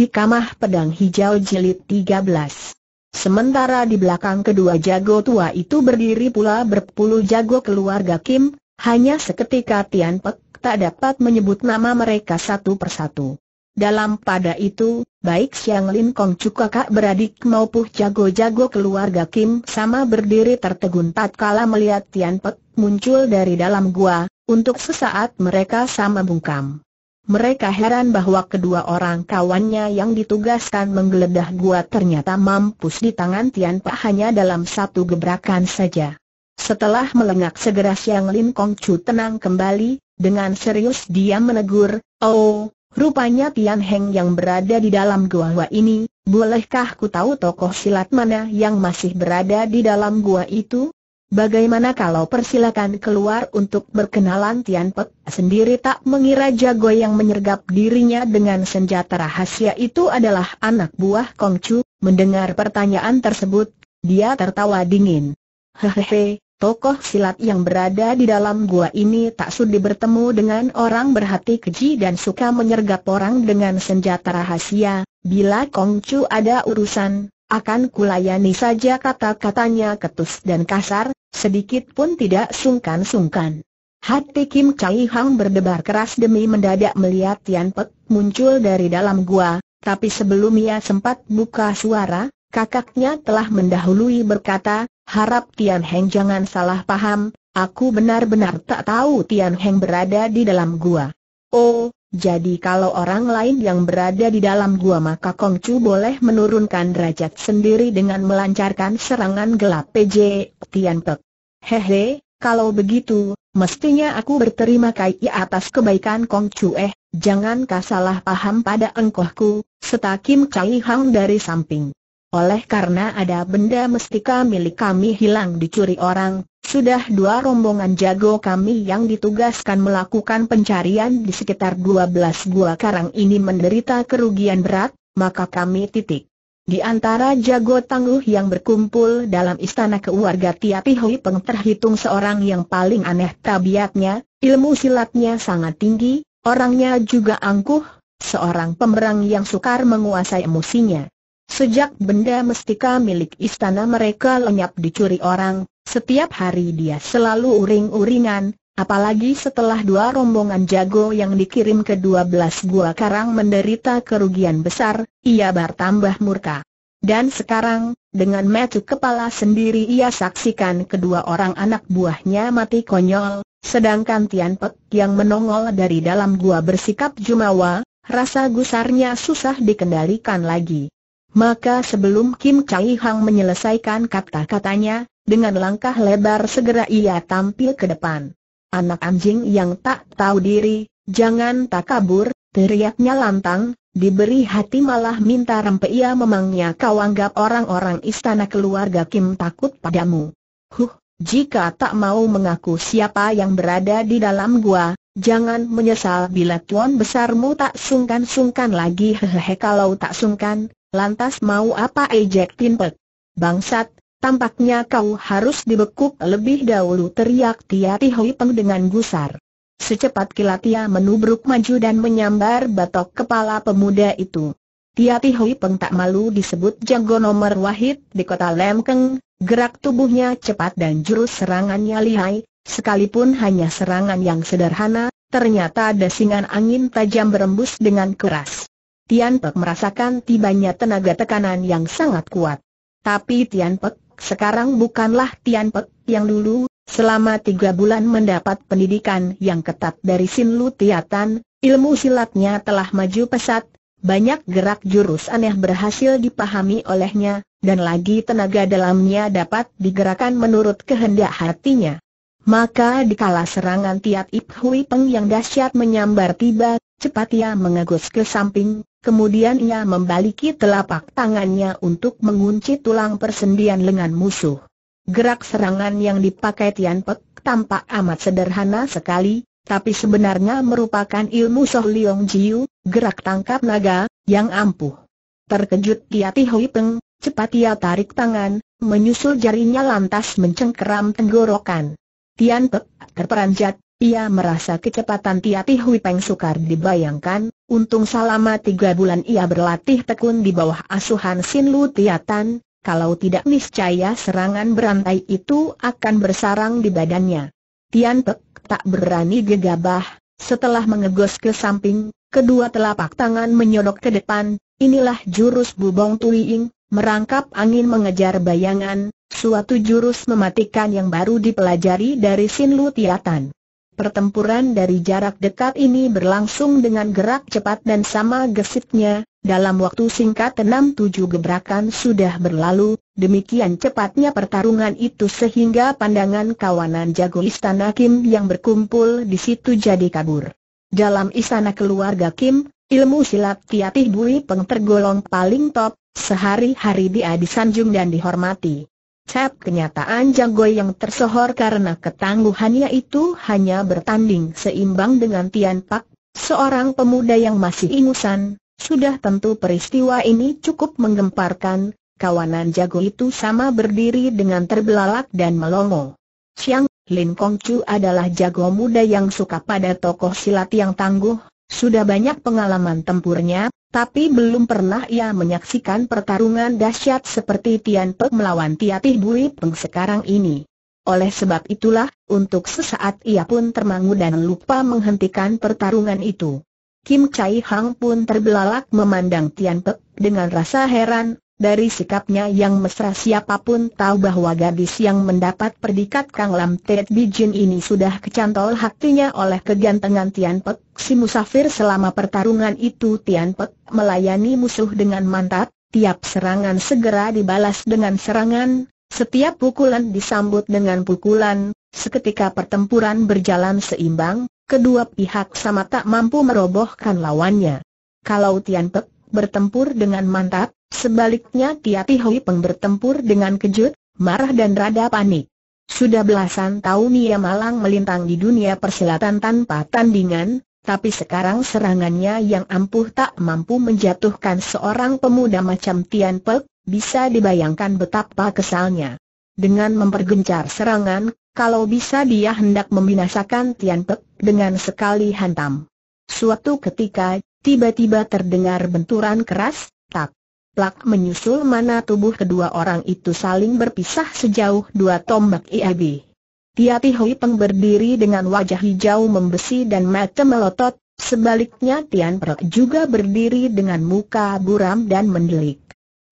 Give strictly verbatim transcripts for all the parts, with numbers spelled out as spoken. Hikamah Pedang Hijau Jilid tiga belas. Sementara di belakang kedua jago tua itu berdiri pula berpuluh jago keluarga Kim, hanya seketika Tian Pek tak dapat menyebut nama mereka satu persatu. Dalam pada itu, baik Siang Lin Kong Cu kakak beradik maupun jago-jago keluarga Kim sama berdiri tertegun tatkala melihat Tian Pek muncul dari dalam gua, untuk sesaat mereka sama bungkam. Mereka heran bahwa kedua orang kawannya yang ditugaskan menggeledah gua ternyata mampus di tangan Tian Pek hanya dalam satu gebrakan saja. Setelah melengak segera Siang Lin Kong Cu tenang kembali, dengan serius dia menegur, "Oh, rupanya Tian Heng yang berada di dalam gua ini, bolehkah ku tahu tokoh silat mana yang masih berada di dalam gua itu? Bagaimana kalau persilakan keluar untuk berkenalan?" Tian Pek sendiri tak mengira jago yang menyergap dirinya dengan senjata rahasia itu adalah anak buah Kong Cu. Mendengar pertanyaan tersebut, dia tertawa dingin. "Hehehe, tokoh silat yang berada di dalam gua ini tak sudi bertemu dengan orang berhati keji dan suka menyergap orang dengan senjata rahasia. Bila Kong Cu ada urusan, akan kulayani saja." Kata-katanya ketus dan kasar, sedikit pun tidak sungkan-sungkan. Hati Kim Chai Hang berdebar keras demi mendadak melihat Tian Pek muncul dari dalam gua, tapi sebelum ia sempat buka suara, kakaknya telah mendahului berkata, "Harap Tian Heng jangan salah paham, aku benar-benar tak tahu Tian Heng berada di dalam gua." "Oh, jadi kalau orang lain yang berada di dalam gua maka Kong Cu boleh menurunkan derajat sendiri dengan melancarkan serangan gelap?" P J Tian Pek. "Hehe, kalau begitu, mestinya aku berterima kasih atas kebaikan Kong Cu. Eh, jangankah salah paham pada engkohku," seta Kim Chai Hang dari samping. "Oleh karena ada benda mestika milik kami hilang dicuri orang, sudah dua rombongan jago kami yang ditugaskan melakukan pencarian di sekitar dua belas gua karang ini menderita kerugian berat, maka kami titik. Di antara jago tangguh yang berkumpul dalam istana keluarga Tiapi Hui Peng terhitung seorang yang paling aneh tabiatnya, ilmu silatnya sangat tinggi, orangnya juga angkuh, seorang pemerang yang sukar menguasai emosinya. Sejak benda mestika milik istana mereka lenyap dicuri orang, setiap hari dia selalu uring-uringan, apalagi setelah dua rombongan jago yang dikirim ke dua belas gua karang menderita kerugian besar, ia bertambah murka. Dan sekarang, dengan mata kepala sendiri ia saksikan kedua orang anak buahnya mati konyol, sedangkan Tian Pek yang menongol dari dalam gua bersikap jumawa, rasa gusarnya susah dikendalikan lagi." Maka sebelum Kim Chai Hang menyelesaikan kata-katanya, dengan langkah lebar segera ia tampil ke depan. "Anak anjing yang tak tahu diri, jangan tak kabur," teriaknya lantang, "diberi hati malah minta rempeh. Ia memangnya kau anggap orang-orang istana keluarga Kim takut padamu? Huh, jika tak mau mengaku siapa yang berada di dalam gua, jangan menyesal bila tuan besarmu tak sungkan-sungkan lagi." "Hehehe, kalau tak sungkan, lantas mau apa?" ejek Tian Pek. "Bangsat, tampaknya kau harus dibekuk lebih dahulu," teriak Tiati Hui Peng dengan gusar. Secepat kilat ia menubruk maju dan menyambar batok kepala pemuda itu. Tiati Hui Peng tak malu disebut jago nomor wahid di kota Lemkeng, gerak tubuhnya cepat dan jurus serangannya lihai, sekalipun hanya serangan yang sederhana, ternyata desingan angin tajam berembus dengan keras. Tian Pek merasakan tibanya tenaga tekanan yang sangat kuat. Tapi Tian Pek sekarang bukanlah Tian Pek yang dulu. Selama tiga bulan mendapat pendidikan yang ketat dari Sin Lu Tiatan, ilmu silatnya telah maju pesat, banyak gerak jurus aneh berhasil dipahami olehnya, dan lagi tenaga dalamnya dapat digerakkan menurut kehendak hatinya. Maka dikala serangan Tiati Hui Peng yang dahsyat menyambar tiba, cepat ia mengegus ke samping. Kemudian ia membaliki telapak tangannya untuk mengunci tulang persendian lengan musuh. Gerak serangan yang dipakai Tian Pek tampak amat sederhana sekali, tapi sebenarnya merupakan ilmu Soh Liong Jiu, gerak tangkap naga, yang ampuh. Terkejut Tiati Hui Peng, cepat ia tarik tangan, menyusul jarinya lantas mencengkeram tenggorokan Tian Pek. Terperanjat, ia merasa kecepatan Tiati Hui Peng sukar dibayangkan, Untung selama tiga bulan ia berlatih tekun di bawah asuhan Sin Lu Tiatan, kalau tidak niscaya serangan berantai itu akan bersarang di badannya. Tian Pek tak berani gegabah. Setelah mengegos ke samping, kedua telapak tangan menyodok ke depan. Inilah jurus Bubong Tuiing, merangkap angin mengejar bayangan, suatu jurus mematikan yang baru dipelajari dari Sin Lu Tiatan. Pertempuran dari jarak dekat ini berlangsung dengan gerak cepat dan sama gesitnya. Dalam waktu singkat enam tujuh gebrakan sudah berlalu, demikian cepatnya pertarungan itu sehingga pandangan kawanan jago istana Kim yang berkumpul di situ jadi kabur. Dalam istana keluarga Kim, ilmu silat Tiatih Bui Peng tergolong paling top, sehari-hari dia disanjung dan dihormati. Cap kenyataan jago yang tersohor karena ketangguhannya itu hanya bertanding seimbang dengan Tian Pek, seorang pemuda yang masih ingusan. Sudah tentu peristiwa ini cukup menggemparkan. Kawanan jago itu sama berdiri dengan terbelalak dan melongo. Siang, Lin Kong Chu adalah jago muda yang suka pada tokoh silat yang tangguh. Sudah banyak pengalaman tempurnya, tapi belum pernah ia menyaksikan pertarungan dahsyat seperti Tian Pek melawan Tiatih Bui Peng sekarang ini. Oleh sebab itulah, untuk sesaat ia pun termangu dan lupa menghentikan pertarungan itu. Kim Chai Hang pun terbelalak memandang Tian Pek dengan rasa heran. Dari sikapnya yang mesra siapapun tahu bahwa gadis yang mendapat predikat Kang Lam Tet Bijin ini sudah kecantol hatinya oleh kegantengan Tian Pek si musafir. Selama pertarungan itu Tian Pek melayani musuh dengan mantap, tiap serangan segera dibalas dengan serangan, setiap pukulan disambut dengan pukulan. Seketika pertempuran berjalan seimbang, kedua pihak sama tak mampu merobohkan lawannya. Kalau Tian Pek bertempur dengan mantap, sebaliknya Tiatih Bui Peng bertempur dengan kejut, marah dan rada panik. Sudah belasan tahun ia malang melintang di dunia persilatan tanpa tandingan, tapi sekarang serangannya yang ampuh tak mampu menjatuhkan seorang pemuda macam Tian Pek. Bisa dibayangkan betapa kesalnya. Dengan mempergencar serangan, kalau bisa dia hendak membinasakan Tian Pek dengan sekali hantam. Suatu ketika, tiba-tiba terdengar benturan keras, tak. Plak menyusul mana tubuh kedua orang itu saling berpisah sejauh dua tombak iab. Tiatih Bui Peng berdiri dengan wajah hijau membesi dan mata melotot, sebaliknya Tian Pek juga berdiri dengan muka buram dan mendelik.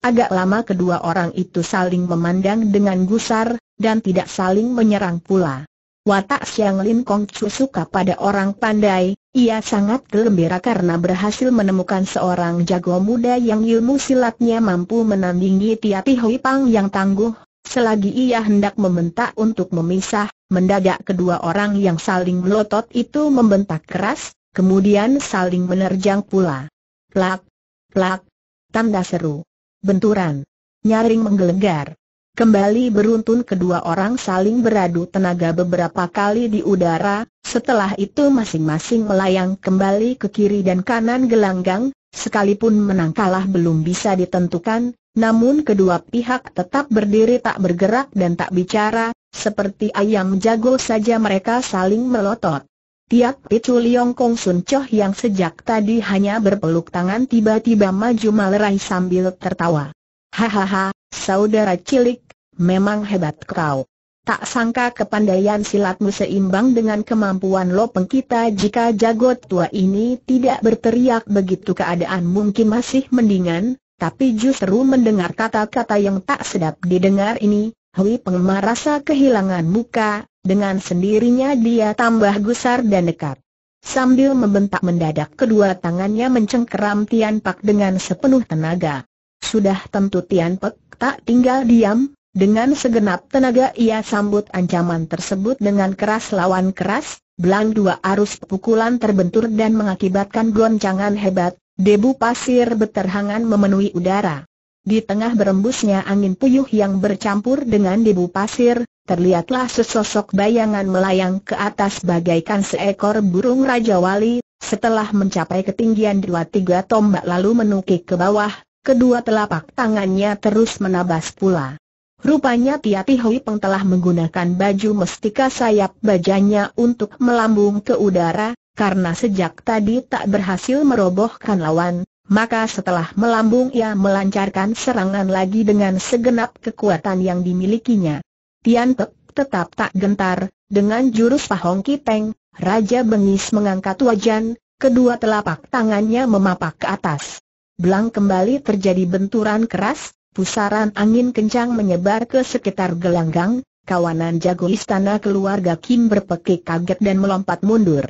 Agak lama kedua orang itu saling memandang dengan gusar, dan tidak saling menyerang pula. Watak Siang Lin Kong Chu suka pada orang pandai. Ia sangat gembira karena berhasil menemukan seorang jago muda yang ilmu silatnya mampu menandingi Tiatih Bui Peng yang tangguh. Selagi ia hendak membentak untuk memisah, mendadak kedua orang yang saling melotot itu membentak keras, kemudian saling menerjang pula. Plak, plak, tanda seru. Benturan, nyaring menggelegar. Kembali beruntun kedua orang saling beradu tenaga beberapa kali di udara, setelah itu masing-masing melayang kembali ke kiri dan kanan gelanggang. Sekalipun menang kalah belum bisa ditentukan, namun kedua pihak tetap berdiri tak bergerak dan tak bicara, seperti ayam jago saja mereka saling melotot. Tiap Picu Liong Kong Sun Choh yang sejak tadi hanya berpeluk tangan tiba-tiba maju melerai sambil tertawa. Hahaha, saudara cilik, memang hebat kau. Tak sangka kepandaian silatmu seimbang dengan kemampuan Lopeng kita. Jika jago tua ini tidak berteriak begitu keadaan mungkin masih mendingan, tapi justru mendengar kata-kata yang tak sedap didengar ini, Bui Peng merasa kehilangan muka. Dengan sendirinya dia tambah gusar dan dekat. Sambil membentak mendadak kedua tangannya mencengkeram Tian Pek dengan sepenuh tenaga. Sudah tentu Tian Pek tak tinggal diam. Dengan segenap tenaga ia sambut ancaman tersebut dengan keras lawan keras. Belang dua arus pukulan terbentur dan mengakibatkan goncangan hebat. Debu pasir beterhangan memenuhi udara. Di tengah berembusnya angin puyuh yang bercampur dengan debu pasir, terlihatlah sesosok bayangan melayang ke atas bagaikan seekor burung Raja Wali. Setelah mencapai ketinggian dua tiga tombak lalu menukik ke bawah, kedua telapak tangannya terus menabas pula. Rupanya Tiatih Bui Peng telah menggunakan baju mestika sayap bajanya untuk melambung ke udara, karena sejak tadi tak berhasil merobohkan lawan, maka setelah melambung ia melancarkan serangan lagi dengan segenap kekuatan yang dimilikinya. Tian Pek tetap tak gentar, dengan jurus Pahong Kiteng, Raja Bengis mengangkat wajan, kedua telapak tangannya memapak ke atas. Belang kembali terjadi benturan keras, pusaran angin kencang menyebar ke sekitar gelanggang, kawanan jago istana keluarga Kim berpekik kaget dan melompat mundur.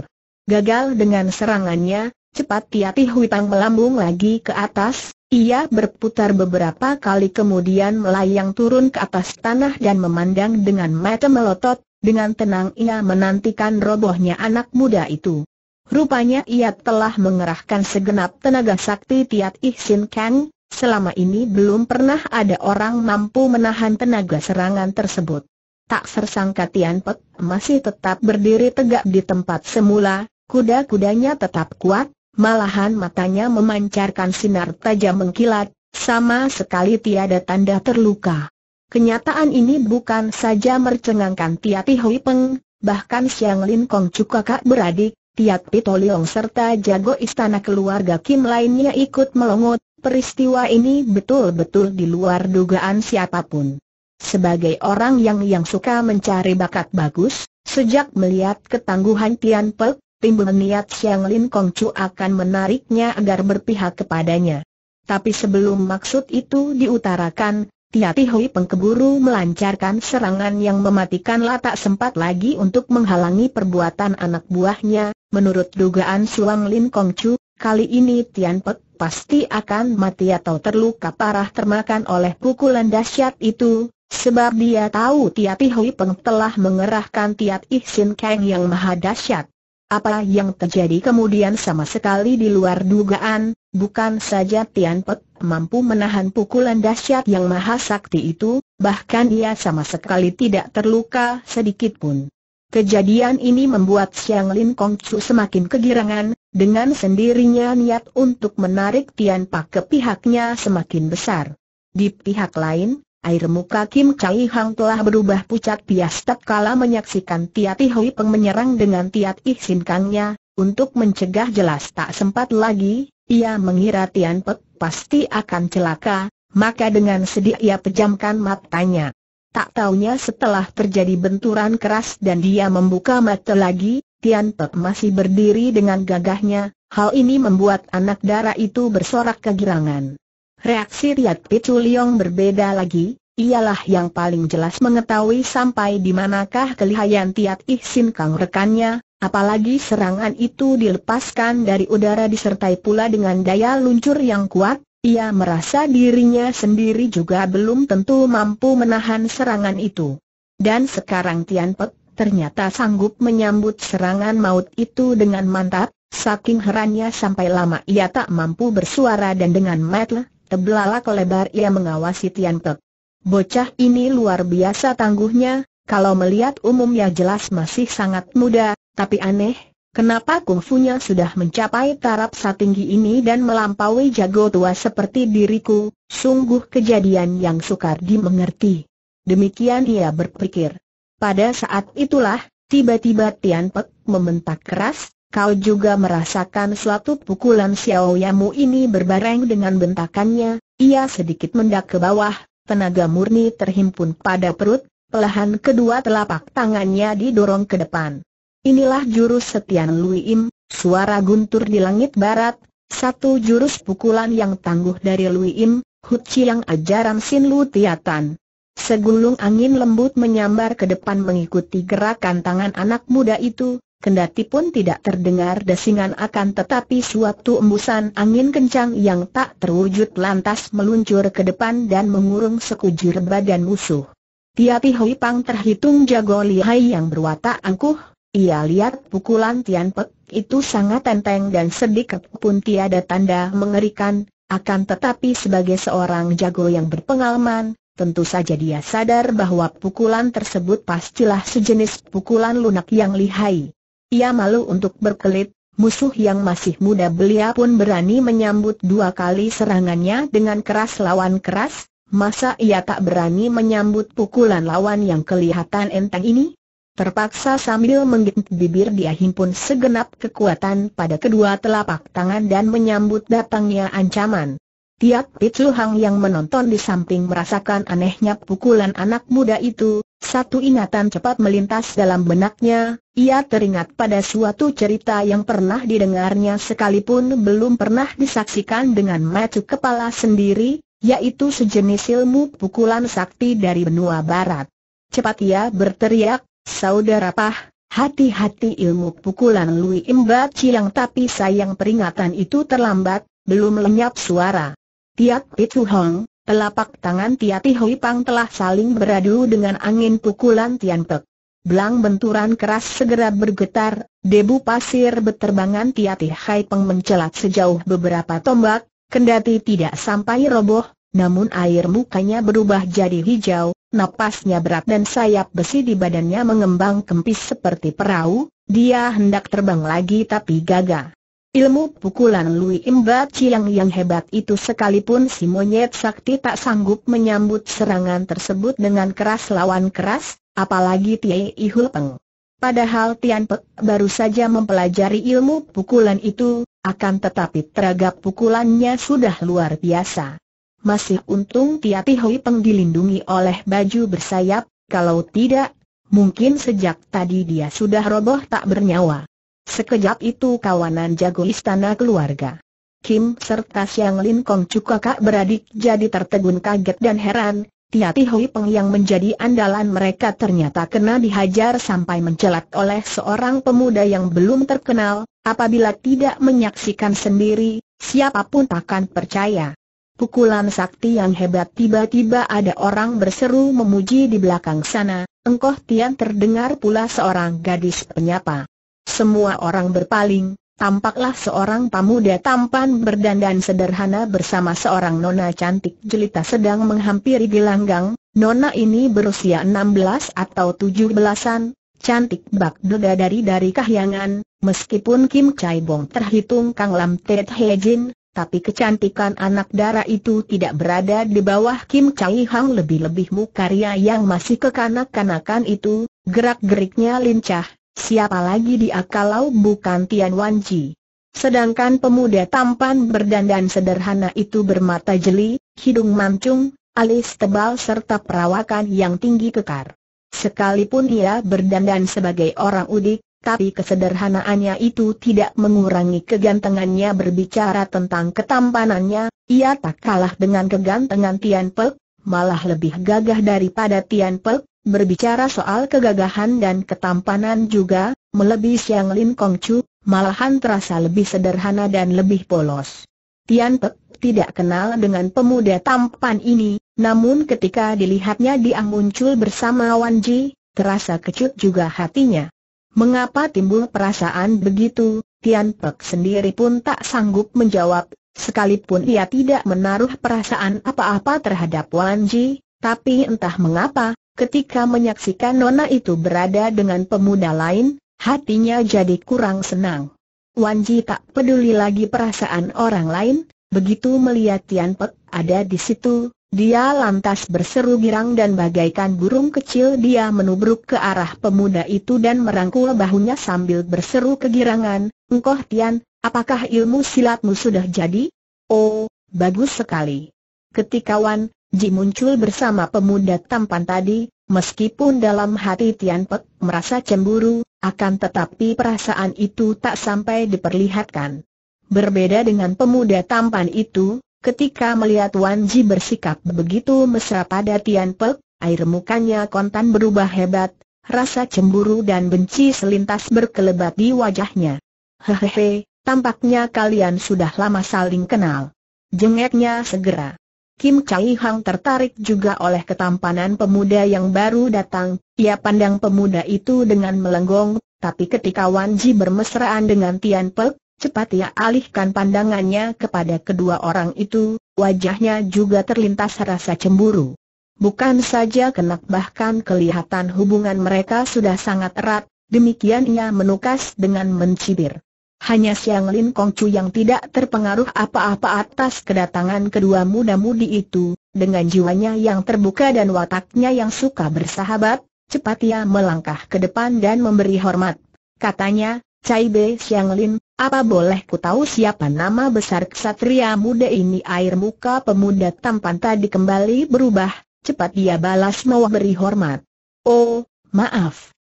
Gagal dengan serangannya, cepat Tiati Huipang melambung lagi ke atas, ia berputar beberapa kali kemudian melayang turun ke atas tanah dan memandang dengan mata melotot, dengan tenang ia menantikan robohnya anak muda itu. Rupanya ia telah mengerahkan segenap tenaga sakti Tiat Ihsin Kang, selama ini belum pernah ada orang mampu menahan tenaga serangan tersebut. Tak sersangka Tian Pek masih tetap berdiri tegak di tempat semula, kuda-kudanya tetap kuat, malahan matanya memancarkan sinar tajam mengkilat, sama sekali tiada tanda terluka. Kenyataan ini bukan saja mercengangkan Tiati Hui Peng, bahkan Siang Lin Kong Cu kakak beradik, Tiat Pitoliong serta jago istana keluarga Kim lainnya ikut melongot. Peristiwa ini betul-betul di luar dugaan siapapun. Sebagai orang yang yang suka mencari bakat bagus, sejak melihat ketangguhan Tian Pek, timbul niat Siang Lin Kong Cu akan menariknya agar berpihak kepadanya. Tapi sebelum maksud itu diutarakan, Tiati Hui Peng keburu melancarkan serangan yang mematikan. Tak sempat lagi untuk menghalangi perbuatan anak buahnya. Menurut dugaan Siang Lin Kong Cu, kali ini Tian Pek pasti akan mati atau terluka parah termakan oleh pukulan dahsyat itu, sebab dia tahu Tiati Hui Peng telah mengerahkan Tiat Ihsin Kang yang maha dahsyat. Apa yang terjadi kemudian sama sekali di luar dugaan, bukan saja Tian Pek mampu menahan pukulan dahsyat yang maha sakti itu, bahkan ia sama sekali tidak terluka sedikitpun. Kejadian ini membuat Siang Lin Kong Cu semakin kegirangan, dengan sendirinya niat untuk menarik Tian Pek ke pihaknya semakin besar. Di pihak lain, air muka Kim Chai Hang telah berubah pucat pias tatkala menyaksikan Tiati Hui Peng menyerang dengan Tiat Ihsin Kangnya. Untuk mencegah jelas tak sempat lagi, ia mengira Tian Pek pasti akan celaka, maka dengan sedih ia pejamkan matanya. Tak taunya setelah terjadi benturan keras dan dia membuka mata lagi, Tian Pek masih berdiri dengan gagahnya. Hal ini membuat anak dara itu bersorak kegirangan. Reaksi Tiat Pituliyong berbeda lagi, ialah yang paling jelas mengetahui sampai di manakah kelihaian Tiat Ihsin Kang rekannya, apalagi serangan itu dilepaskan dari udara disertai pula dengan daya luncur yang kuat, ia merasa dirinya sendiri juga belum tentu mampu menahan serangan itu. Dan sekarang Tian Pek ternyata sanggup menyambut serangan maut itu dengan mantap, saking herannya sampai lama ia tak mampu bersuara dan dengan mata terbelalak lebar ia mengawasi Tian Pek. Bocah ini luar biasa tangguhnya, kalau melihat umumnya jelas masih sangat muda, tapi aneh, kenapa kungfunya sudah mencapai taraf satinggi ini dan melampaui jago tua seperti diriku, sungguh kejadian yang sukar dimengerti. Demikian ia berpikir. Pada saat itulah, tiba-tiba Tian Pek membentak keras. Kau juga merasakan suatu pukulan Xiao Yamu ini berbareng dengan bentakannya, ia sedikit mendak ke bawah, tenaga murni terhimpun pada perut, pelahan kedua telapak tangannya didorong ke depan. Inilah jurus Setian Lui Im, suara guntur di langit barat, satu jurus pukulan yang tangguh dari Lui Im, Huci yang ajaran Sin Lu Tiatan. Segulung angin lembut menyambar ke depan mengikuti gerakan tangan anak muda itu. Kendati pun tidak terdengar desingan akan tetapi suatu embusan angin kencang yang tak terwujud lantas meluncur ke depan dan mengurung sekujur badan musuh. Tiati Hui Peng terhitung jago lihai yang berwatak angkuh, ia lihat pukulan Tian Pek itu sangat enteng dan sedikit pun tiada tanda mengerikan, akan tetapi sebagai seorang jago yang berpengalaman, tentu saja dia sadar bahwa pukulan tersebut pastilah sejenis pukulan lunak yang lihai. Ia malu untuk berkelit, musuh yang masih muda belia pun berani menyambut dua kali serangannya dengan keras lawan keras, masa ia tak berani menyambut pukulan lawan yang kelihatan enteng ini? Terpaksa sambil menggigit bibir dia himpun segenap kekuatan pada kedua telapak tangan dan menyambut datangnya ancaman. Tiap Picu Hang yang menonton di samping merasakan anehnya pukulan anak muda itu, satu ingatan cepat melintas dalam benaknya, ia teringat pada suatu cerita yang pernah didengarnya sekalipun belum pernah disaksikan dengan mata kepala sendiri, yaitu sejenis ilmu pukulan sakti dari benua barat. Cepat ia berteriak, "Saudara Pah, hati-hati ilmu pukulan Lui Imba Ciang!" Tapi sayang peringatan itu terlambat, belum lenyap suara. Tiap Picu Hong, telapak tangan Tia Ti Hui Pang telah saling beradu dengan angin pukulan Tian Pek. Belang benturan keras segera bergetar, debu pasir berterbangan. Tia Ti Hui Pang mencelat sejauh beberapa tombak, kendati tidak sampai roboh, namun air mukanya berubah jadi hijau. Napasnya berat dan sayap besi di badannya mengembang kempis seperti perahu. Dia hendak terbang lagi tapi gagal. Ilmu pukulan Lui Imba Ciang yang hebat itu sekalipun si monyet sakti tak sanggup menyambut serangan tersebut dengan keras lawan keras, apalagi Tiai Hulpeng. Padahal Tian Pek baru saja mempelajari ilmu pukulan itu, akan tetapi tenaga pukulannya sudah luar biasa. Masih untung Tia Ti Hui Peng dilindungi oleh baju bersayap, kalau tidak, mungkin sejak tadi dia sudah roboh tak bernyawa. Sekejap itu kawanan jago istana keluarga Kim serta Siang Lin Kong Cu kakak beradik jadi tertegun kaget dan heran. Tia Ti Hui Peng yang menjadi andalan mereka ternyata kena dihajar sampai mencelat oleh seorang pemuda yang belum terkenal. Apabila tidak menyaksikan sendiri, siapapun takkan percaya. Pukulan sakti yang hebat. Tiba-tiba ada orang berseru memuji di belakang sana, "Engkoh Tian!" Terdengar pula seorang gadis penyapa. Semua orang berpaling, tampaklah seorang pemuda tampan berdandan sederhana bersama seorang nona cantik jelita sedang menghampiri gelanggang. Nona ini berusia enam belas atau tujuh belasan, cantik bak dega dari dari kahyangan, meskipun Kim Chai Bong terhitung Kang Lam Tet He Jin, tapi kecantikan anak dara itu tidak berada di bawah Kim Chai Hang, lebih-lebih mukaria yang masih kekanak-kanakan itu. Gerak-geriknya lincah, siapa lagi dia kalau bukan Tian Wan Ji. Sedangkan pemuda tampan berdandan sederhana itu bermata jeli, hidung mancung, alis tebal serta perawakan yang tinggi kekar. Sekalipun ia berdandan sebagai orang udik, tapi kesederhanaannya itu tidak mengurangi kegantengannya. Berbicara tentang ketampanannya, ia tak kalah dengan kegantengan Tian Pek, malah lebih gagah daripada Tian Pek. Berbicara soal kegagahan dan ketampanan juga, melebihi Siang Lin Kong Cu, malahan terasa lebih sederhana dan lebih polos. Tian Pek tidak kenal dengan pemuda tampan ini, namun ketika dilihatnya dia muncul bersama Wan Ji, terasa kecut juga hatinya. Mengapa timbul perasaan begitu? Tian Pek sendiri pun tak sanggup menjawab, sekalipun ia tidak menaruh perasaan apa-apa terhadap Wan Ji, tapi entah mengapa, ketika menyaksikan nona itu berada dengan pemuda lain, hatinya jadi kurang senang. Wan Ji tak peduli lagi perasaan orang lain, begitu melihat Tian Pek ada di situ, dia lantas berseru girang dan bagaikan burung kecil dia menubruk ke arah pemuda itu dan merangkul bahunya sambil berseru kegirangan, "Engkoh Tian, apakah ilmu silatmu sudah jadi? Oh, bagus sekali." Ketika Wan Ji muncul bersama pemuda tampan tadi, meskipun dalam hati Tian Pek merasa cemburu, akan tetapi perasaan itu tak sampai diperlihatkan. Berbeda dengan pemuda tampan itu, ketika melihat Wan Ji bersikap begitu mesra pada Tian Pek, air mukanya kontan berubah hebat, rasa cemburu dan benci selintas berkelebat di wajahnya. "Hehehe, tampaknya kalian sudah lama saling kenal," jengeknya segera. Kim Chai Hang tertarik juga oleh ketampanan pemuda yang baru datang, ia pandang pemuda itu dengan melenggong, tapi ketika Wan Ji bermesraan dengan Tian Pek, cepat ia alihkan pandangannya kepada kedua orang itu, wajahnya juga terlintas rasa cemburu. Bukan saja kenak bahkan kelihatan hubungan mereka sudah sangat erat, demikian ia menukas dengan mencibir. Hanya Siang Lin Kong Cu yang tidak terpengaruh apa-apa atas kedatangan kedua muda-mudi itu, dengan jiwanya yang terbuka dan wataknya yang suka bersahabat, Cepat ia melangkah ke depan dan memberi hormat. Katanya, "Cai Be Siang Lin, apa boleh ku tahu siapa nama besar ksatria muda ini?" Air muka pemuda tampan tadi kembali berubah. Cepat dia balas memberi hormat. "Oh, maaf.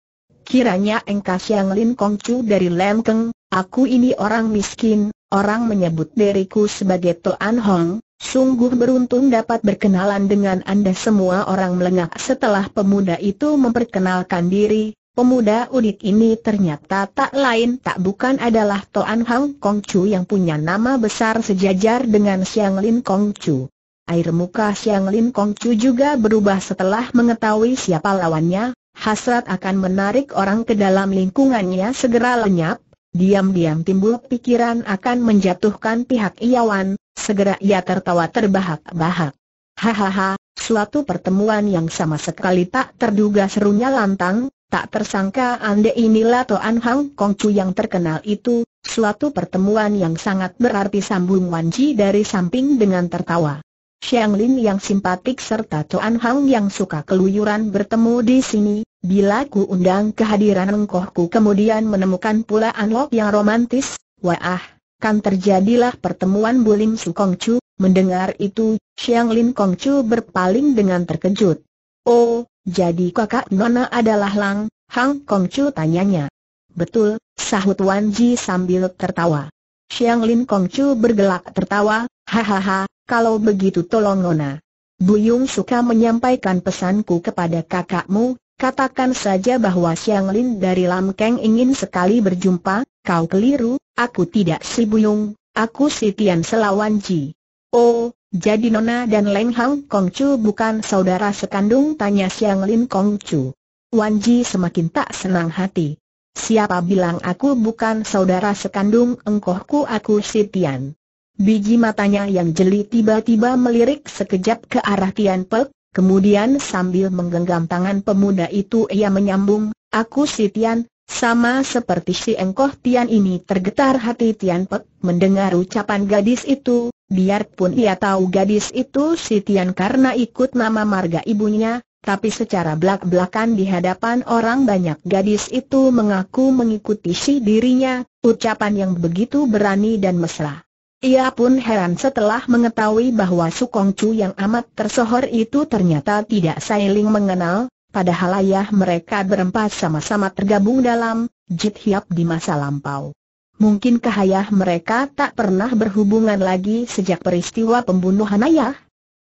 Kiranya engkau Siang Lin Kongcu dari Lemkeng. Aku ini orang miskin, orang menyebut diriku sebagai Toan Hong. Sungguh beruntung dapat berkenalan dengan Anda semua." Orang melengak setelah pemuda itu memperkenalkan diri. Pemuda udik ini ternyata tak lain tak bukan adalah Toan Hong Kongcu yang punya nama besar sejajar dengan Siang Lin Kongcu. Air muka Siang Lin Kongcu juga berubah setelah mengetahui siapa lawannya. Hasrat akan menarik orang ke dalam lingkungannya segera lenyap. Diam-diam timbul pikiran akan menjatuhkan pihak Iawan, segera ia tertawa terbahak-bahak. "Hahaha, suatu pertemuan yang sama sekali tak terduga," serunya lantang. "Tak tersangka Anda inilah Toan Hong Kongcu yang terkenal itu. Suatu pertemuan yang sangat berarti," sambung Wan Ji dari samping dengan tertawa. Siang Lin yang simpatik serta Toan Hong yang suka keluyuran bertemu di sini. Bila ku undang kehadiran engkohku kemudian menemukan pula anlok yang romantis, wah, kan terjadilah pertemuan Bulim Su Kongcu." Mendengar itu, Siang Lin Kongcu berpaling dengan terkejut. "Oh, jadi kakak Nona adalah Lang Hong Kongcu?" tanyanya. "Betul," sahut Wan Ji sambil tertawa. Siang Lin Kongcu bergelak tertawa, "Hahaha, kalau begitu tolong Nona Buyung suka menyampaikan pesanku kepada kakakmu. Katakan saja bahwa Siang Lin dari Lam Keng ingin sekali berjumpa." "Kau keliru, aku tidak si Buyung, aku si Tian Selawan Ji." "Oh, jadi Nona dan Lang Hong Kongcu bukan saudara sekandung?" tanya Siang Lin Kongcu. Wan Ji semakin tak senang hati. "Siapa bilang aku bukan saudara sekandung engkohku? Aku si Tian." Biji matanya yang jeli tiba-tiba melirik sekejap ke arah Tian Pek. Kemudian sambil menggenggam tangan pemuda itu ia menyambung, "Aku si Tian, sama seperti si engkoh Tian ini." Tergetar hati Tian Pek mendengar ucapan gadis itu, biarpun ia tahu gadis itu si Tian karena ikut nama marga ibunya, tapi secara belak-belakan di hadapan orang banyak gadis itu mengaku mengikuti si dirinya, ucapan yang begitu berani dan mesra. Ia pun heran setelah mengetahui bahwa Su Kongcu yang amat tersohor itu ternyata tidak saling mengenal, padahal ayah mereka berempat sama-sama tergabung dalam Jit Hiap di masa lampau. Mungkinkah ayah mereka tak pernah berhubungan lagi sejak peristiwa pembunuhan ayah?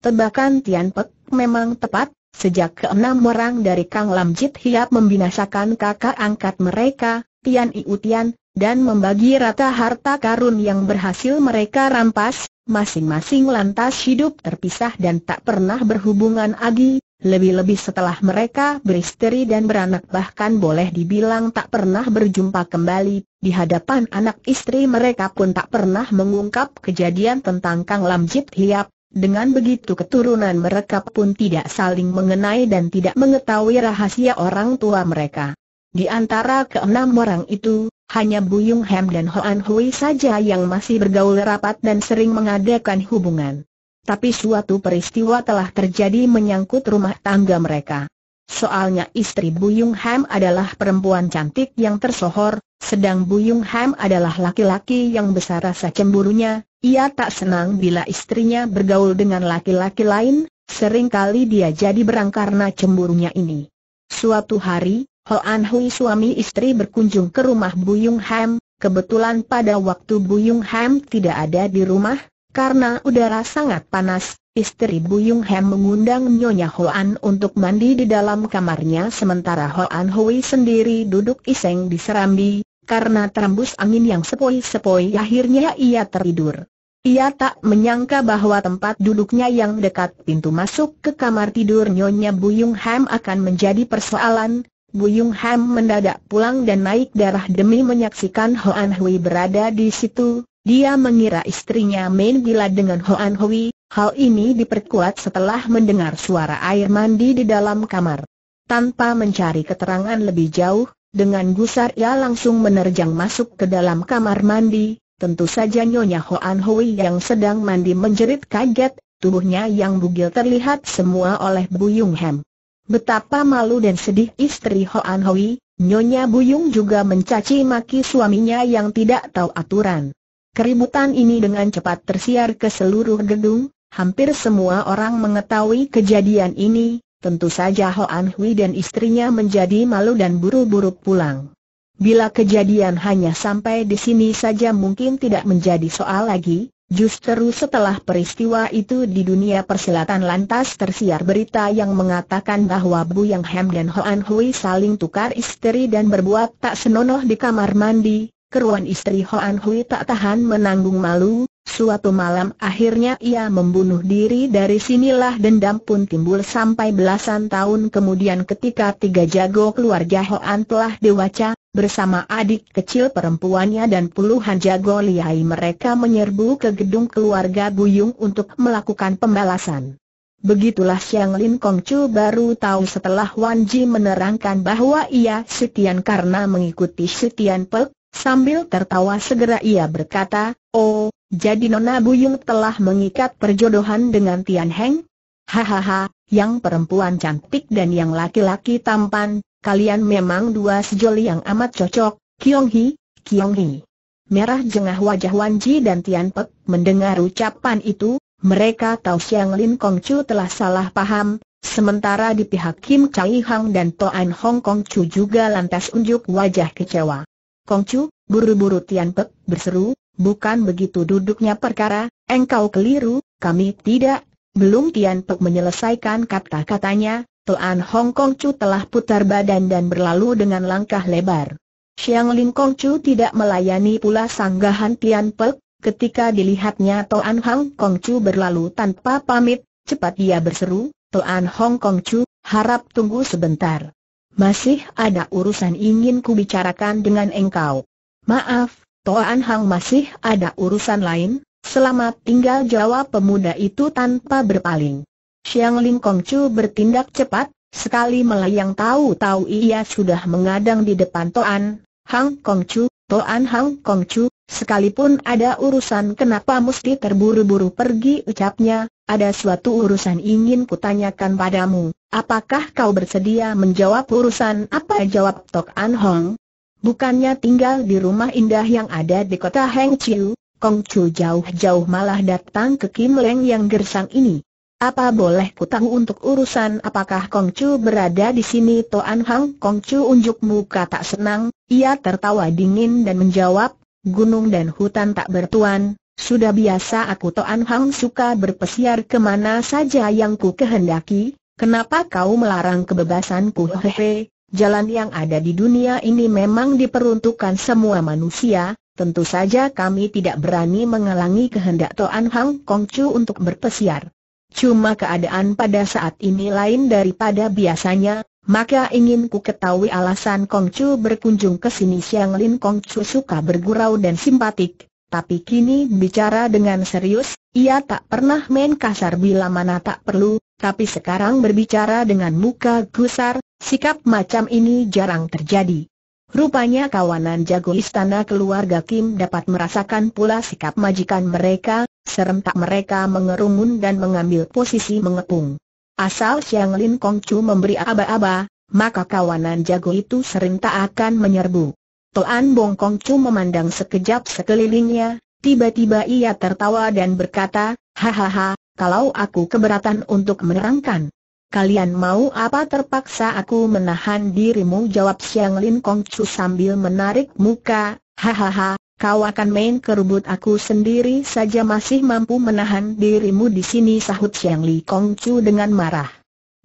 Tebakan Tian Pek memang tepat, sejak keenam orang dari Kang Lam Jit Hiap membinasakan kakak angkat mereka, Tian Iu Tian, dan membagi rata harta karun yang berhasil mereka rampas, masing-masing lantas hidup terpisah dan tak pernah berhubungan lagi, lebih-lebih setelah mereka beristri dan beranak, bahkan boleh dibilang tak pernah berjumpa kembali. Di hadapan anak istri mereka pun tak pernah mengungkap kejadian tentang Kang Lam Jit Hiap, dengan begitu keturunan mereka pun tidak saling mengenai dan tidak mengetahui rahasia orang tua mereka. Di antara keenam orang itu, hanya Buyung Hem dan Hoan Hui saja yang masih bergaul rapat dan sering mengadakan hubungan. Tapi suatu peristiwa telah terjadi menyangkut rumah tangga mereka. Soalnya istri Buyung Hem adalah perempuan cantik yang tersohor, sedang Buyung Hem adalah laki-laki yang besar rasa cemburunya. Ia tak senang bila istrinya bergaul dengan laki-laki lain, seringkali dia jadi berang karena cemburunya ini. Suatu hari, Hoan Hui suami istri berkunjung ke rumah Buyung Hem. Kebetulan pada waktu Buyung Hem tidak ada di rumah, karena udara sangat panas, istri Buyung Hem mengundang Nyonya Hoan untuk mandi di dalam kamarnya, sementara Hoan Hui sendiri duduk iseng di serambi. Karena terembus angin yang sepoi-sepoi akhirnya ia tertidur. Ia tak menyangka bahwa tempat duduknya yang dekat pintu masuk ke kamar tidur Nyonya Buyung Hem akan menjadi persoalan. Buyung Hem mendadak pulang dan naik darah demi menyaksikan Hoan Hui berada di situ. Dia mengira istrinya main gila dengan Hoan Hui. Hal ini diperkuat setelah mendengar suara air mandi di dalam kamar. Tanpa mencari keterangan lebih jauh, dengan gusar ia langsung menerjang masuk ke dalam kamar mandi. Tentu saja Nyonya Hoan Hui yang sedang mandi menjerit kaget, tubuhnya yang bugil terlihat semua oleh Buyung Hem. Betapa malu dan sedih istri Hoan Hui, Nyonya Buyung juga mencaci maki suaminya yang tidak tahu aturan. Keributan ini dengan cepat tersiar ke seluruh gedung, hampir semua orang mengetahui kejadian ini, tentu saja Hoan Hui dan istrinya menjadi malu dan buru-buru pulang. Bila kejadian hanya sampai di sini saja mungkin tidak menjadi soal lagi. Justru setelah peristiwa itu di dunia persilatan lantas tersiar berita yang mengatakan bahwa Buyung Hem dan Hoan Hui saling tukar istri dan berbuat tak senonoh di kamar mandi. Keruan istri Hoan Hui tak tahan menanggung malu. Suatu malam akhirnya ia membunuh diri. Dari sinilah dendam pun timbul sampai belasan tahun kemudian ketika tiga jago keluarga Hoan telah dewasa. Bersama adik kecil perempuannya dan puluhan jago lihai mereka menyerbu ke gedung keluarga Buyung untuk melakukan pembalasan. Begitulah Xiang Lin Kongcu baru tahu setelah Wan Ji menerangkan bahwa ia setian karena mengikuti Setian Pek. Sambil tertawa segera ia berkata, "Oh, jadi Nona Buyung telah mengikat perjodohan dengan Tian Heng? Hahaha, yang perempuan cantik dan yang laki-laki tampan. Kalian memang dua sejoli yang amat cocok." Kiong Hi, Kiong Hi. Merah jengah wajah Wan Ji dan Tian Pek mendengar ucapan itu. Mereka tahu Xiang Lin Kongcu telah salah paham. Sementara di pihak Kim Chai Hang dan Toan Hong Kongcu juga lantas unjuk wajah kecewa. "Kongcu," buru-buru Tian Pek berseru, "bukan begitu duduknya perkara. Engkau keliru. Kami tidak." Belum Tian Pek menyelesaikan kata-katanya, Toan Hong Kongcu telah putar badan dan berlalu dengan langkah lebar. Xiang Lin Kongcu tidak melayani pula sanggahan Tian Pek. Ketika dilihatnya Toan Hong Kongcu berlalu tanpa pamit, cepat dia berseru, "Toan Hong Kongcu, harap tunggu sebentar. Masih ada urusan ingin kubicarakan dengan engkau." "Maaf, Toan Hong, masih ada urusan lain. Selamat tinggal," jawab pemuda itu tanpa berpaling. Xiang Lin Kongcu bertindak cepat, sekali melayang tahu-tahu ia sudah mengadang di depan Toan Hong Kongcu. "Toan Hong Kongcu, sekalipun ada urusan kenapa mesti terburu-buru pergi?" ucapnya. "Ada suatu urusan ingin kutanyakan padamu. Apakah kau bersedia menjawab?" "Urusan apa?" jawab Toan Hong. "Bukannya tinggal di rumah indah yang ada di kota Hangzhou, Kongcu jauh-jauh malah datang ke Kim Leng yang gersang ini. Apa boleh ku tahu untuk urusan apakah Kongcu berada di sini?" Toan Hong Kongcu unjuk muka tak senang. Ia tertawa dingin dan menjawab, "Gunung dan hutan tak bertuan. Sudah biasa aku Toan Hong suka berpesiar kemana saja yang ku kehendaki. Kenapa kau melarang kebebasanku?" "Hehe, jalan yang ada di dunia ini memang diperuntukkan semua manusia. Tentu saja kami tidak berani menghalangi kehendak Toan Hong Kongcu untuk berpesiar. Cuma keadaan pada saat ini lain daripada biasanya, maka ingin ku ketahui alasan Kongcu berkunjung ke sini." Xiang Lin Kongcu suka bergurau dan simpatik, tapi kini bicara dengan serius. Ia tak pernah main kasar bila mana tak perlu, tapi sekarang berbicara dengan muka gusar. Sikap macam ini jarang terjadi. Rupanya kawanan jago istana keluarga Kim dapat merasakan pula sikap majikan mereka. Serentak mereka mengerumun dan mengambil posisi mengepung. Asal Xiang Lin Kongcu memberi aba-aba, maka kawanan jago itu serentak akan menyerbu. Toan Bong Kongcu memandang sekejap sekelilingnya, tiba-tiba ia tertawa dan berkata, "Hahaha, kalau aku keberatan untuk menerangkan. Kalian mau apa?" "Terpaksa aku menahan dirimu," jawab Xiang Lin Kongcu sambil menarik muka. "Hahaha, kau akan main kerubut aku sendiri saja masih mampu menahan dirimu di sini," sahut Xiang Lin Kongcu dengan marah.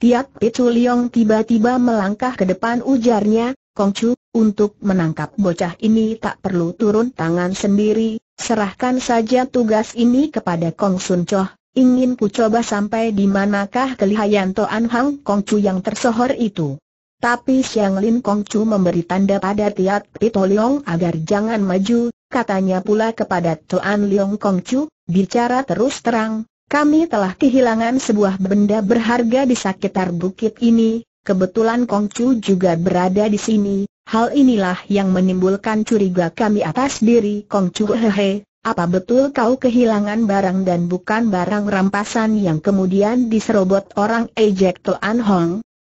Tiap Picu Liong tiba-tiba melangkah ke depan, ujarnya, "Kongcu, untuk menangkap bocah ini tak perlu turun tangan sendiri. Serahkan saja tugas ini kepada Kong Sun Choh. Ingin ku coba sampai di manakah kelihayan Toan Hong Kongcu yang tersohor itu." Tapi Xiang Lin Kongcu memberi tanda pada Tiat Pito Liong agar jangan maju. Katanya pula kepada Toan Liong Kongcu, "Bicara terus terang. Kami telah kehilangan sebuah benda berharga di sekitar bukit ini. Kebetulan Kongcu juga berada di sini. Hal inilah yang menimbulkan curiga kami atas diri Kongcu." "Hehe. Apa betul kau kehilangan barang dan bukan barang rampasan yang kemudian diserobot orang?" ejek Toan Hong.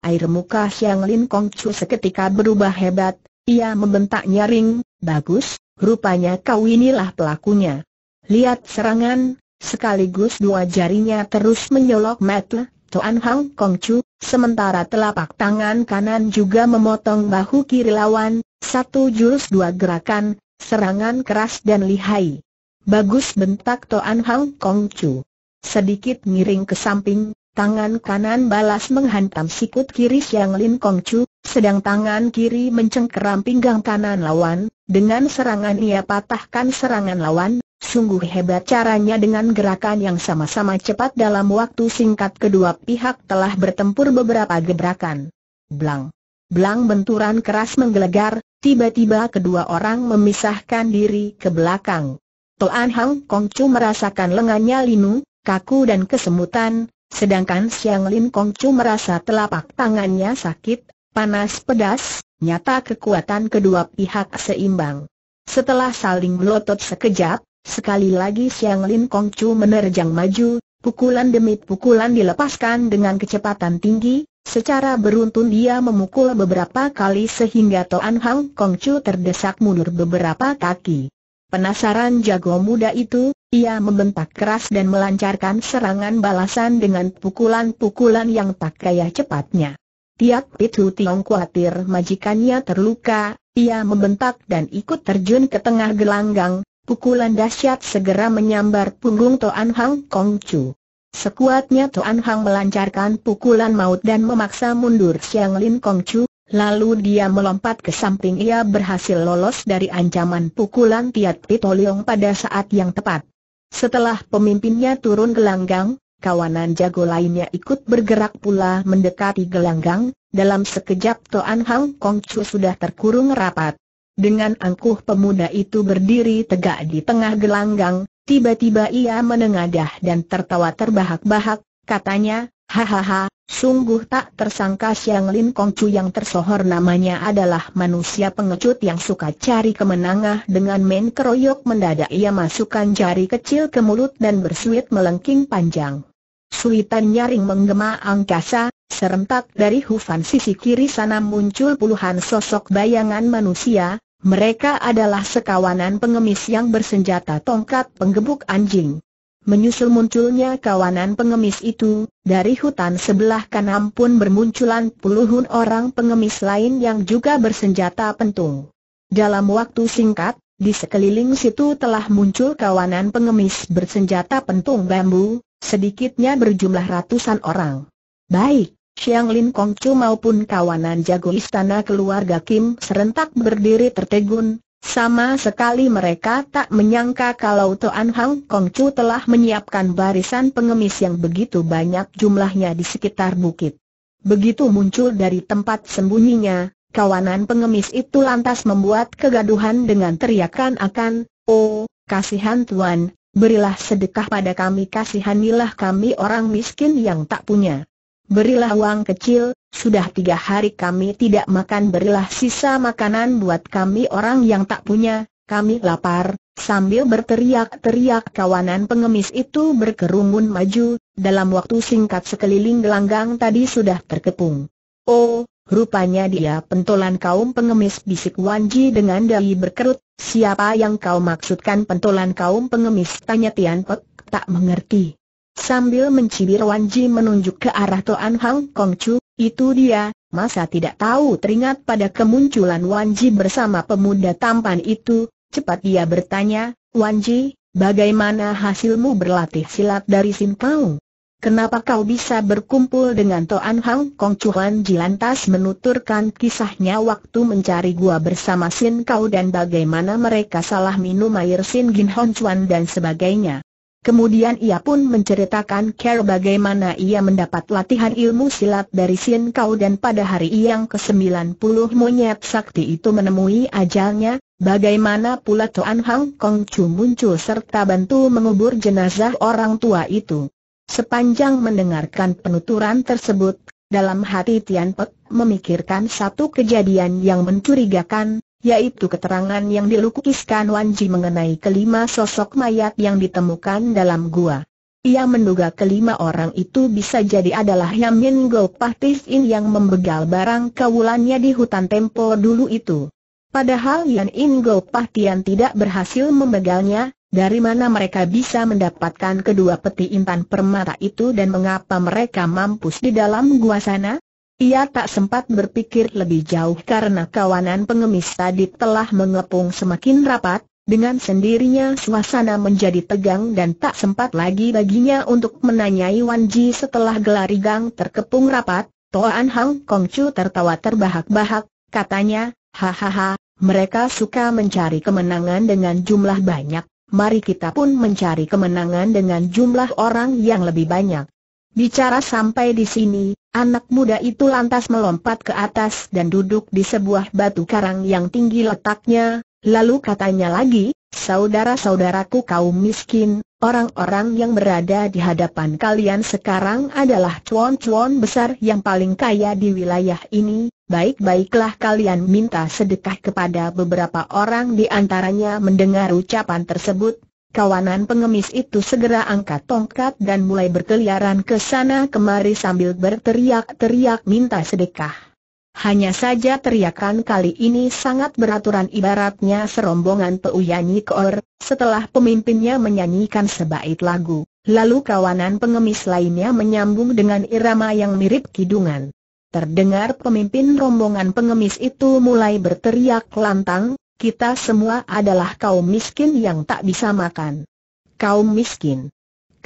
Air muka Xiang Lin Kongcu seketika berubah hebat. Ia membentak nyaring, "Bagus, rupanya kau inilah pelakunya." Lihat serangan, sekaligus dua jarinya terus menyolok mata Toan Hang Kongcu, sementara telapak tangan kanan juga memotong bahu kiri lawan. Satu jurus dua gerakan, serangan keras dan lihai. "Bagus," bentak Toan Hang Kongcu. Sedikit miring ke samping, tangan kanan balas menghantam sikut kiri Xiang Lin Kongcu, sedang tangan kiri mencengkeram pinggang kanan lawan. Dengan serangan ia patahkan serangan lawan. Sungguh hebat caranya. Dengan gerakan yang sama-sama cepat dalam waktu singkat kedua pihak telah bertempur beberapa gebrakan. Blang, blang, benturan keras menggelegar. Tiba-tiba kedua orang memisahkan diri ke belakang. Toan Hang Kongcu merasakan lengannya linu, kaku dan kesemutan. Sedangkan Xiang Lin Kongcu merasa telapak tangannya sakit, panas pedas. Nyata kekuatan kedua pihak seimbang. Setelah saling melotot sekejap, sekali lagi Xiang Lin Kongcu menerjang maju. Pukulan demi pukulan dilepaskan dengan kecepatan tinggi. Secara beruntun dia memukul beberapa kali sehingga Toan Hang Kongcu terdesak mundur beberapa kaki. Penasaran jago muda itu, ia membentak keras dan melancarkan serangan balasan dengan pukulan-pukulan yang tak kaya cepatnya. Tiap Pitu Tiong khawatir majikannya terluka, ia membentak dan ikut terjun ke tengah gelanggang. Pukulan dahsyat segera menyambar punggung Toan Hang Kongcu. Sekuatnya Toan Hang melancarkan pukulan maut dan memaksa mundur Xiang Lin Kongcu. Lalu dia melompat ke samping. Ia berhasil lolos dari ancaman pukulan Tiat Pitoliong pada saat yang tepat. Setelah pemimpinnya turun gelanggang, kawanan jago lainnya ikut bergerak pula mendekati gelanggang. Dalam sekejap Toan Hang Kongcu sudah terkurung rapat. Dengan angkuh pemuda itu berdiri tegak di tengah gelanggang. Tiba-tiba ia menengadah dan tertawa terbahak-bahak. Katanya, "Hahaha, sungguh tak tersangka Xiang Lin Kongcu yang tersohor namanya adalah manusia pengecut yang suka cari kemenangan." Dengan main keroyok mendadak ia masukkan jari kecil ke mulut dan bersuit melengking panjang. Suitan nyaring menggema angkasa. Serentak dari hufan sisi kiri sana muncul puluhan sosok bayangan manusia. Mereka adalah sekawanan pengemis yang bersenjata tongkat penggebuk anjing. Menyusul munculnya kawanan pengemis itu, dari hutan sebelah kanan pun bermunculan puluhan orang pengemis lain yang juga bersenjata pentung. Dalam waktu singkat, di sekeliling situ telah muncul kawanan pengemis bersenjata pentung bambu, sedikitnya berjumlah ratusan orang. Baik Xiang Lin Kongcu maupun kawanan jago istana keluarga Kim serentak berdiri tertegun. Sama sekali mereka tak menyangka kalau Toan Hang Kongcu telah menyiapkan barisan pengemis yang begitu banyak jumlahnya di sekitar bukit. Begitu muncul dari tempat sembunyinya, kawanan pengemis itu lantas membuat kegaduhan dengan teriakan akan, "Oh, kasihan tuan, berilah sedekah pada kami, kasihanilah kami orang miskin yang tak punya. Berilah uang kecil, sudah tiga hari kami tidak makan, berilah sisa makanan buat kami orang yang tak punya, kami lapar." Sambil berteriak-teriak kawanan pengemis itu berkerumun maju. Dalam waktu singkat sekeliling gelanggang tadi sudah terkepung. "Oh, rupanya dia pentolan kaum pengemis," bisik Wan Ji dengan dahi berkerut. "Siapa yang kau maksudkan pentolan kaum pengemis?" tanya Tian Pek, tak mengerti. Sambil mencibir Wan Ji menunjuk ke arah Toan Hang Kongcu. "Itu dia, masa tidak tahu?" Teringat pada kemunculan Wan Ji bersama pemuda tampan itu, cepat dia bertanya, "Wan Ji, bagaimana hasilmu berlatih silat dari Sin Kau? Kenapa kau bisa berkumpul dengan Toan Hang Kongcu?" Wan Ji lantas menuturkan kisahnya waktu mencari gua bersama Sin Kau dan bagaimana mereka salah minum air Sin Gin Hon Chuan dan sebagainya. Kemudian ia pun menceritakan cara bagaimana ia mendapat latihan ilmu silat dari Sin Kau dan pada hari yang ke-sembilan puluh monyet sakti itu menemui ajalnya, bagaimana pula Toan Hang Kongcu muncul serta bantu mengubur jenazah orang tua itu. Sepanjang mendengarkan penuturan tersebut, dalam hati Tian Pek memikirkan satu kejadian yang mencurigakan, yaitu keterangan yang dilukiskan Wan Ji mengenai kelima sosok mayat yang ditemukan dalam gua. Ia menduga kelima orang itu bisa jadi adalah Yamin Golpahtis'in yang membegal barang kawulannya di hutan Tempo dulu itu. Padahal Yamin Golpahtian tidak berhasil membegalnya. Dari mana mereka bisa mendapatkan kedua peti intan permata itu dan mengapa mereka mampus di dalam gua sana? Ia tak sempat berpikir lebih jauh karena kawanan pengemis tadi telah mengepung semakin rapat. Dengan sendirinya suasana menjadi tegang dan tak sempat lagi baginya untuk menanyai Wan Ji setelah gelari gang terkepung rapat. Toan Hang Kong Chu tertawa terbahak-bahak, katanya, hahaha, mereka suka mencari kemenangan dengan jumlah banyak. Mari kita pun mencari kemenangan dengan jumlah orang yang lebih banyak. Bicara sampai di sini, anak muda itu lantas melompat ke atas dan duduk di sebuah batu karang yang tinggi letaknya. Lalu katanya lagi, saudara-saudaraku kaum miskin, orang-orang yang berada di hadapan kalian sekarang adalah cuan-cuan besar yang paling kaya di wilayah ini. Baik-baiklah kalian minta sedekah kepada beberapa orang di antaranya. Mendengar ucapan tersebut, kawanan pengemis itu segera angkat tongkat dan mulai berkeliaran ke sana kemari sambil berteriak-teriak minta sedekah. Hanya saja teriakan kali ini sangat beraturan, ibaratnya serombongan peyanyi koor, setelah pemimpinnya menyanyikan sebaik lagu, lalu kawanan pengemis lainnya menyambung dengan irama yang mirip kidungan. Terdengar pemimpin rombongan pengemis itu mulai berteriak lantang, kita semua adalah kaum miskin yang tak bisa makan. Kaum miskin.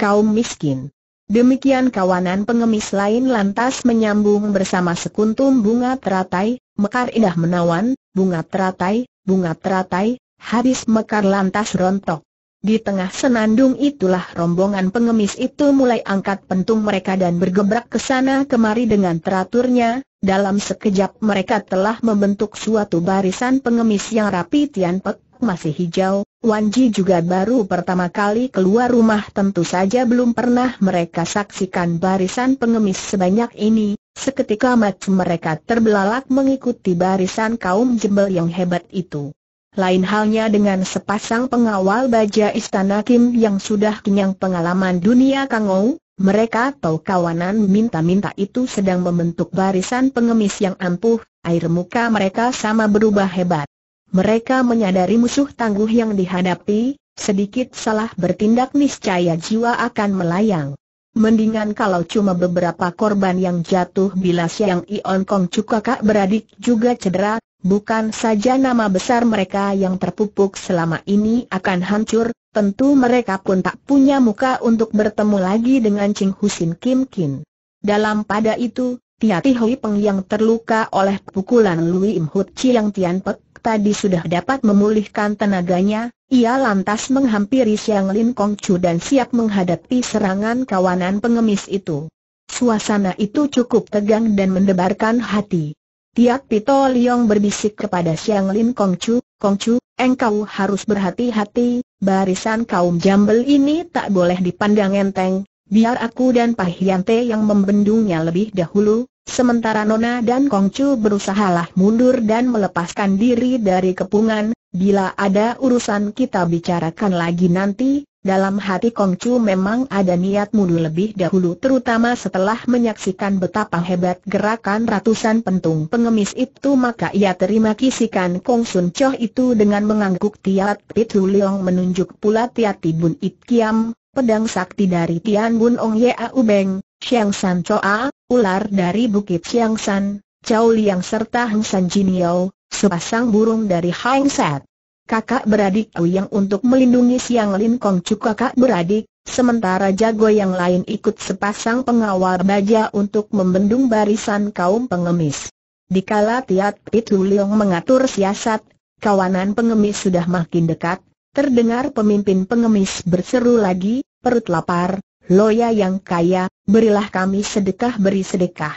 Kaum miskin. Demikian kawanan pengemis lain lantas menyambung bersama sekuntum bunga teratai, mekar indah menawan, bunga teratai, bunga teratai, habis mekar lantas rontok. Di tengah senandung itulah rombongan pengemis itu mulai angkat pentung mereka dan bergebrak ke sana kemari dengan teraturnya. Dalam sekejap mereka telah membentuk suatu barisan pengemis yang rapi. Tian Pek masih hijau, Wan Ji juga baru pertama kali keluar rumah, tentu saja belum pernah mereka saksikan barisan pengemis sebanyak ini. Seketika mata mereka terbelalak mengikuti barisan kaum jembel yang hebat itu. Lain halnya dengan sepasang pengawal baja istana Kim yang sudah kenyang pengalaman dunia kangou. Mereka tahu kawanan minta-minta itu sedang membentuk barisan pengemis yang ampuh. Air muka mereka sama berubah hebat. Mereka menyadari musuh tangguh yang dihadapi. Sedikit salah bertindak niscaya jiwa akan melayang. Mendingan kalau cuma beberapa korban yang jatuh bila Siang Ion Kong Chu kakak beradik juga cedera. Bukan saja nama besar mereka yang terpupuk selama ini akan hancur, tentu mereka pun tak punya muka untuk bertemu lagi dengan Ching Husin Kim Kin. Dalam pada itu, Tia Ti Hui Peng yang terluka oleh pukulan Lui Im Hut Chiang Tian Pek tadi sudah dapat memulihkan tenaganya. Ia lantas menghampiri Siang Lin Kong Chu dan siap menghadapi serangan kawanan pengemis itu. Suasana itu cukup tegang dan mendebarkan hati. Tiak Pito Liong berbisik kepada Siang Lin Kong Chu, Kong Chu, engkau harus berhati-hati, barisan kaum jambel ini tak boleh dipandang enteng, biar aku dan Pak Hyante yang membendungnya lebih dahulu, sementara Nona dan Kong Chu berusahalah mundur dan melepaskan diri dari kepungan, bila ada urusan kita bicarakan lagi nanti. Dalam hati Kong Chu memang ada niat mundur lebih dahulu, terutama setelah menyaksikan betapa hebat gerakan ratusan pentung pengemis itu. Maka ia terima kisikan Kong Sun Choh itu dengan mengangguk. Tiat Pitu Liong menunjuk pula Tiat Tibun It Kiam, pedang sakti dari Tian Bun Ong Yau Beng, Siang San Choa, ular dari Bukit Siang San, Chow Liang serta Heng San Jiniao, sepasang burung dari Hang Sat. Kakak beradik yang untuk melindungi Siang Lin Kong Chu kakak beradik, sementara jago yang lain ikut sepasang pengawal baja untuk membendung barisan kaum pengemis. Dikala Tiat Pitu Liong mengatur siasat, kawanan pengemis sudah makin dekat. Terdengar pemimpin pengemis berseru lagi, perut lapar, loya yang kaya, berilah kami sedekah, beri sedekah.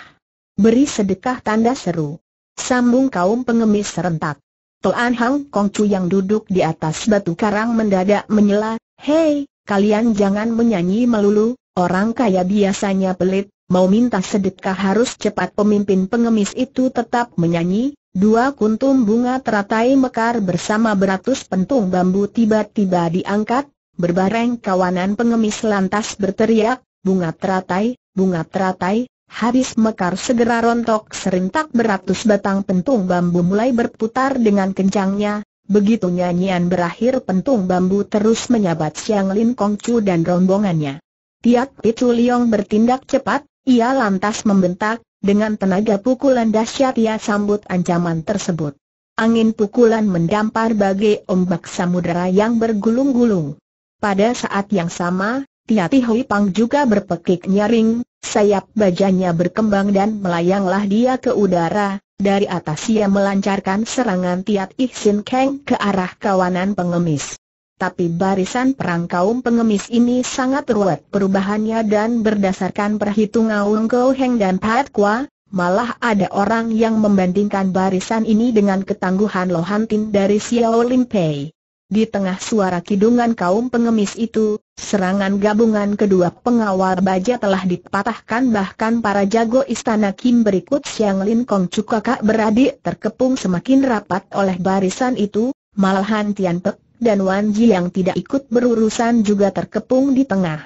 Beri sedekah, tanda seru. Sambung kaum pengemis serentak. Toan Hang Kong Chu yang duduk di atas batu karang mendadak menyela, hei, kalian jangan menyanyi melulu, orang kaya biasanya pelit, mau minta sedekah harus cepat. Pemimpin pengemis itu tetap menyanyi, dua kuntum bunga teratai mekar bersama beratus pentung bambu tiba-tiba diangkat, berbareng kawanan pengemis lantas berteriak, "Bunga teratai, bunga teratai!" Habis mekar segera rontok serentak beratus batang pentung bambu mulai berputar dengan kencangnya. Begitu nyanyian berakhir, pentung bambu terus menyabat Siang Lin Kong Chu dan rombongannya. Tiat Picu Liong bertindak cepat, ia lantas membentak, dengan tenaga pukulan dahsyat ia sambut ancaman tersebut. Angin pukulan mendampar bagai ombak samudera yang bergulung-gulung. Pada saat yang sama, Tiati Hui Pang juga berpekik nyaring, sayap bajanya berkembang dan melayanglah dia ke udara. Dari atas ia melancarkan serangan Tiat Ih Sin Kang ke arah kawanan pengemis. Tapi barisan perang kaum pengemis ini sangat ruwet perubahannya, dan berdasarkan perhitungan Wang Kau Heng dan Pat Kwa, malah ada orang yang membandingkan barisan ini dengan ketangguhan Lohan Tin dari Xiao Lim Pei. Di tengah suara kidungan kaum pengemis itu, serangan gabungan kedua pengawal baja telah dipatahkan, bahkan para jago istana Kim berikut Siang Lin Kong Chu kakak beradik terkepung semakin rapat oleh barisan itu, malahan Tian Pek dan Wan Ji yang tidak ikut berurusan juga terkepung di tengah.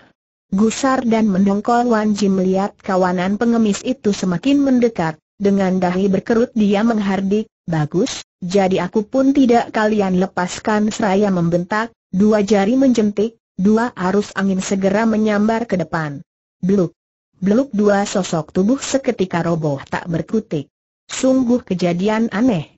Gusar dan mendongkol Wan Ji melihat kawanan pengemis itu semakin mendekat, dengan dahi berkerut dia menghardik, "Bagus, jadi aku pun tidak kalian lepaskan!" Seraya membentak, dua jari menjentik, dua arus angin segera menyambar ke depan. Bluk, bluk, dua sosok tubuh seketika roboh tak berkutik. Sungguh kejadian aneh.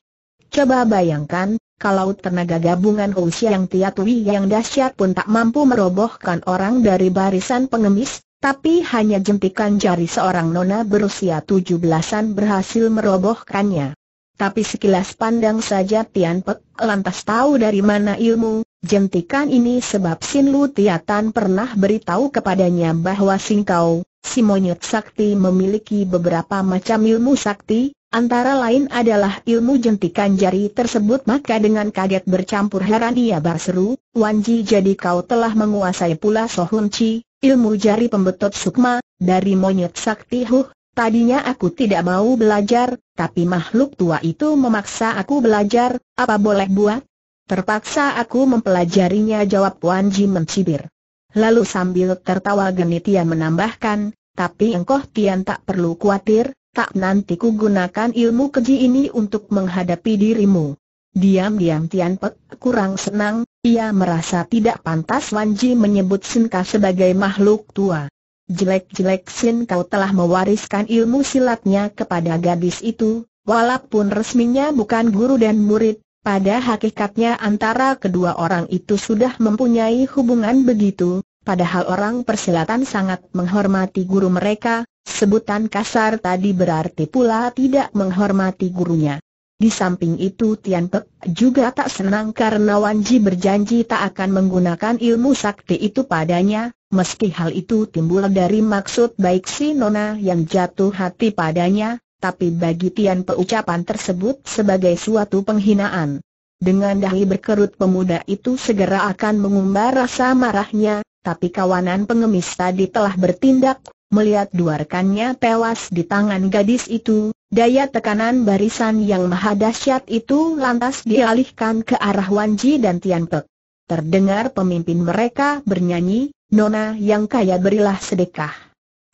Coba bayangkan, kalau tenaga gabungan Hou Siang Tiatwi yang dahsyat pun tak mampu merobohkan orang dari barisan pengemis, tapi hanya jentikan jari seorang nona berusia tujuh belasan berhasil merobohkannya. Tapi sekilas pandang saja Tian Pek lantas tahu dari mana ilmu jentikan ini, sebab Sin Lu Tiatan pernah beritahu kepadanya bahwa Singkau, si monyet sakti, memiliki beberapa macam ilmu sakti. Antara lain adalah ilmu jentikan jari tersebut. Maka dengan kaget bercampur heran ia berseru, "Wan Ji, jadi kau telah menguasai pula Sohun Chi, ilmu jari pembetot sukma, dari monyet sakti?" "Huh, tadinya aku tidak mau belajar, tapi makhluk tua itu memaksa aku belajar, apa boleh buat? Terpaksa aku mempelajarinya," jawab Wan Ji mencibir. Lalu sambil tertawa genit ia menambahkan, "Tapi engkau Tian tak perlu khawatir. Tak nanti ku gunakan ilmu keji ini untuk menghadapi dirimu." Diam-diam Tian Pek kurang senang, ia merasa tidak pantas Wan Ji menyebut Sin Kau sebagai makhluk tua. Jelek-jelek Sin Kau telah mewariskan ilmu silatnya kepada gadis itu, walaupun resminya bukan guru dan murid. Pada hakikatnya antara kedua orang itu sudah mempunyai hubungan begitu, padahal orang persilatan sangat menghormati guru mereka. Sebutan kasar tadi berarti pula tidak menghormati gurunya. Di samping itu Tian Pek juga tak senang karena Wan Ji berjanji tak akan menggunakan ilmu sakti itu padanya, meski hal itu timbul dari maksud baik si nona yang jatuh hati padanya. Tapi bagi Tian Pek ucapan tersebut sebagai suatu penghinaan. Dengan dahi berkerut pemuda itu segera akan mengumbar rasa marahnya, tapi kawanan pengemis tadi telah bertindak. Melihat dua rekannya tewas di tangan gadis itu, daya tekanan barisan yang maha dahsyat itu lantas dialihkan ke arah Wan Ji dan Tian Pek. Terdengar pemimpin mereka bernyanyi, "Nona yang kaya berilah sedekah.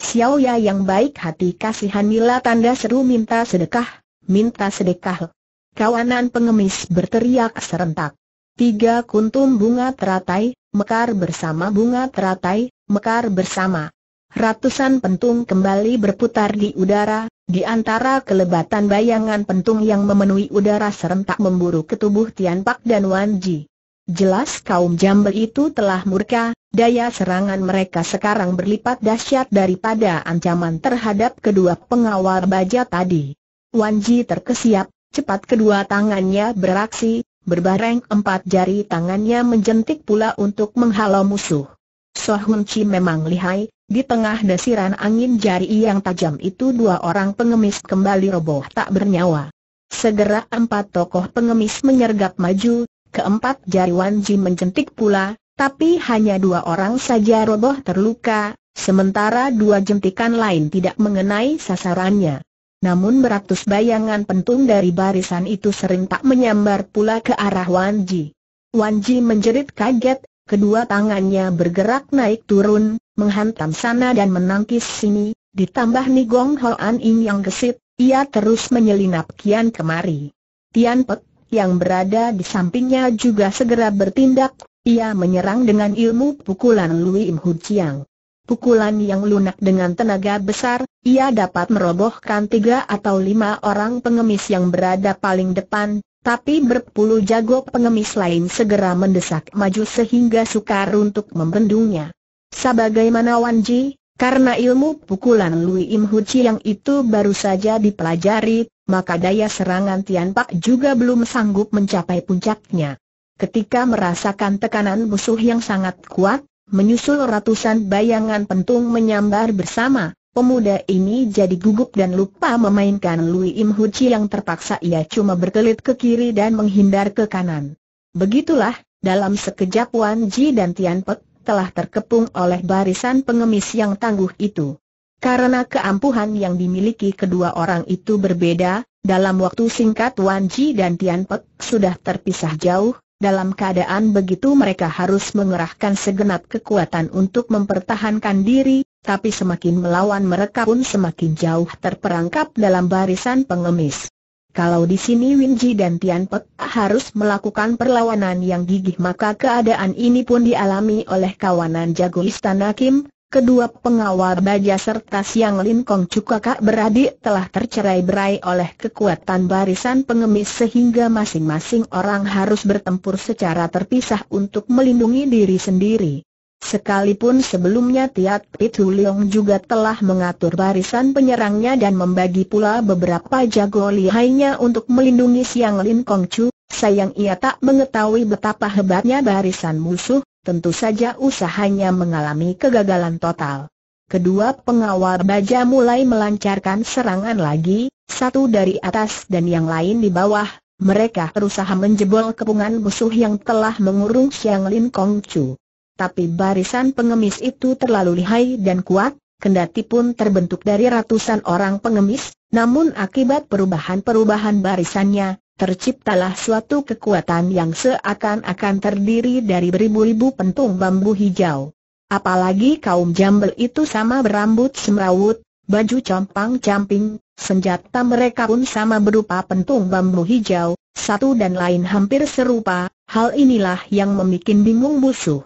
Xiao Ya yang baik hati kasihanilah tanda seru minta sedekah, minta sedekah." Kawanan pengemis berteriak serentak, "Tiga kuntum bunga teratai, mekar bersama, bunga teratai, mekar bersama." Ratusan pentung kembali berputar di udara, di antara kelebatan bayangan pentung yang memenuhi udara serentak memburu ke tubuh Tian Pek dan Wan Ji. Jelas kaum jambel itu telah murka, daya serangan mereka sekarang berlipat dahsyat daripada ancaman terhadap kedua pengawal baja tadi. Wan Ji terkesiap, cepat kedua tangannya beraksi, berbareng empat jari tangannya menjentik pula untuk menghalau musuh. Sohun Chi memang lihai. Di tengah desiran angin jari yang tajam itu dua orang pengemis kembali roboh tak bernyawa. Segera empat tokoh pengemis menyergap maju, keempat jari Wan Ji menjentik pula, tapi hanya dua orang saja roboh terluka, sementara dua jentikan lain tidak mengenai sasarannya. Namun beratus bayangan pentung dari barisan itu serentak menyambar pula ke arah Wan Ji. Wan Ji menjerit kaget, Kedua tangannya bergerak naik turun, menghantam sana dan menangkis sini, ditambah Ni Gong Hoan Ing yang gesit, ia terus menyelinap kian kemari. Tian Pek yang berada di sampingnya juga segera bertindak, ia menyerang dengan ilmu pukulan Lui Im Hu Chiang. Pukulan yang lunak dengan tenaga besar, ia dapat merobohkan tiga atau lima orang pengemis yang berada paling depan. Tapi berpuluh jago pengemis lain segera mendesak maju sehingga sukar untuk membendungnya. Sebagaimana Wan Ji, karena ilmu pukulan Lui Im Hu Chiang itu baru saja dipelajari, maka daya serangan Tian Pek juga belum sanggup mencapai puncaknya. Ketika merasakan tekanan musuh yang sangat kuat, menyusul ratusan bayangan pentung menyambar bersama, pemuda ini jadi gugup dan lupa memainkan Lui Im Hu Chiang yang terpaksa ia cuma berkelit ke kiri dan menghindar ke kanan. Begitulah, dalam sekejap Wan Ji dan Tian Pek telah terkepung oleh barisan pengemis yang tangguh itu. Karena keampuhan yang dimiliki kedua orang itu berbeda, dalam waktu singkat Wan Ji dan Tian Pek sudah terpisah jauh. Dalam keadaan begitu mereka harus mengerahkan segenap kekuatan untuk mempertahankan diri, tapi semakin melawan mereka pun semakin jauh terperangkap dalam barisan pengemis. Kalau di sini Wan Ji dan Tian Pek harus melakukan perlawanan yang gigih, maka keadaan ini pun dialami oleh kawanan jago Istana Kim. Kedua pengawal baja serta Siang Lin Kong Cu kakak beradik telah tercerai-berai oleh kekuatan barisan pengemis sehingga masing-masing orang harus bertempur secara terpisah untuk melindungi diri sendiri. Sekalipun sebelumnya Tiat Pitu Leong juga telah mengatur barisan penyerangnya dan membagi pula beberapa jago lihainya untuk melindungi Siang Lin Kong Cu, sayang ia tak mengetahui betapa hebatnya barisan musuh. Tentu saja usahanya mengalami kegagalan total. Kedua pengawal baja mulai melancarkan serangan lagi, satu dari atas dan yang lain di bawah. Mereka berusaha menjebol kepungan musuh yang telah mengurung Siang Lin Kong Cu. Tapi barisan pengemis itu terlalu lihai dan kuat, kendati pun terbentuk dari ratusan orang pengemis. Namun akibat perubahan-perubahan barisannya, terciptalah suatu kekuatan yang seakan-akan terdiri dari beribu-ribu pentung bambu hijau. Apalagi kaum jambel itu sama berambut semrawut, baju compang-camping, senjata mereka pun sama berupa pentung bambu hijau, satu dan lain hampir serupa. Hal inilah yang membuat bingung musuh.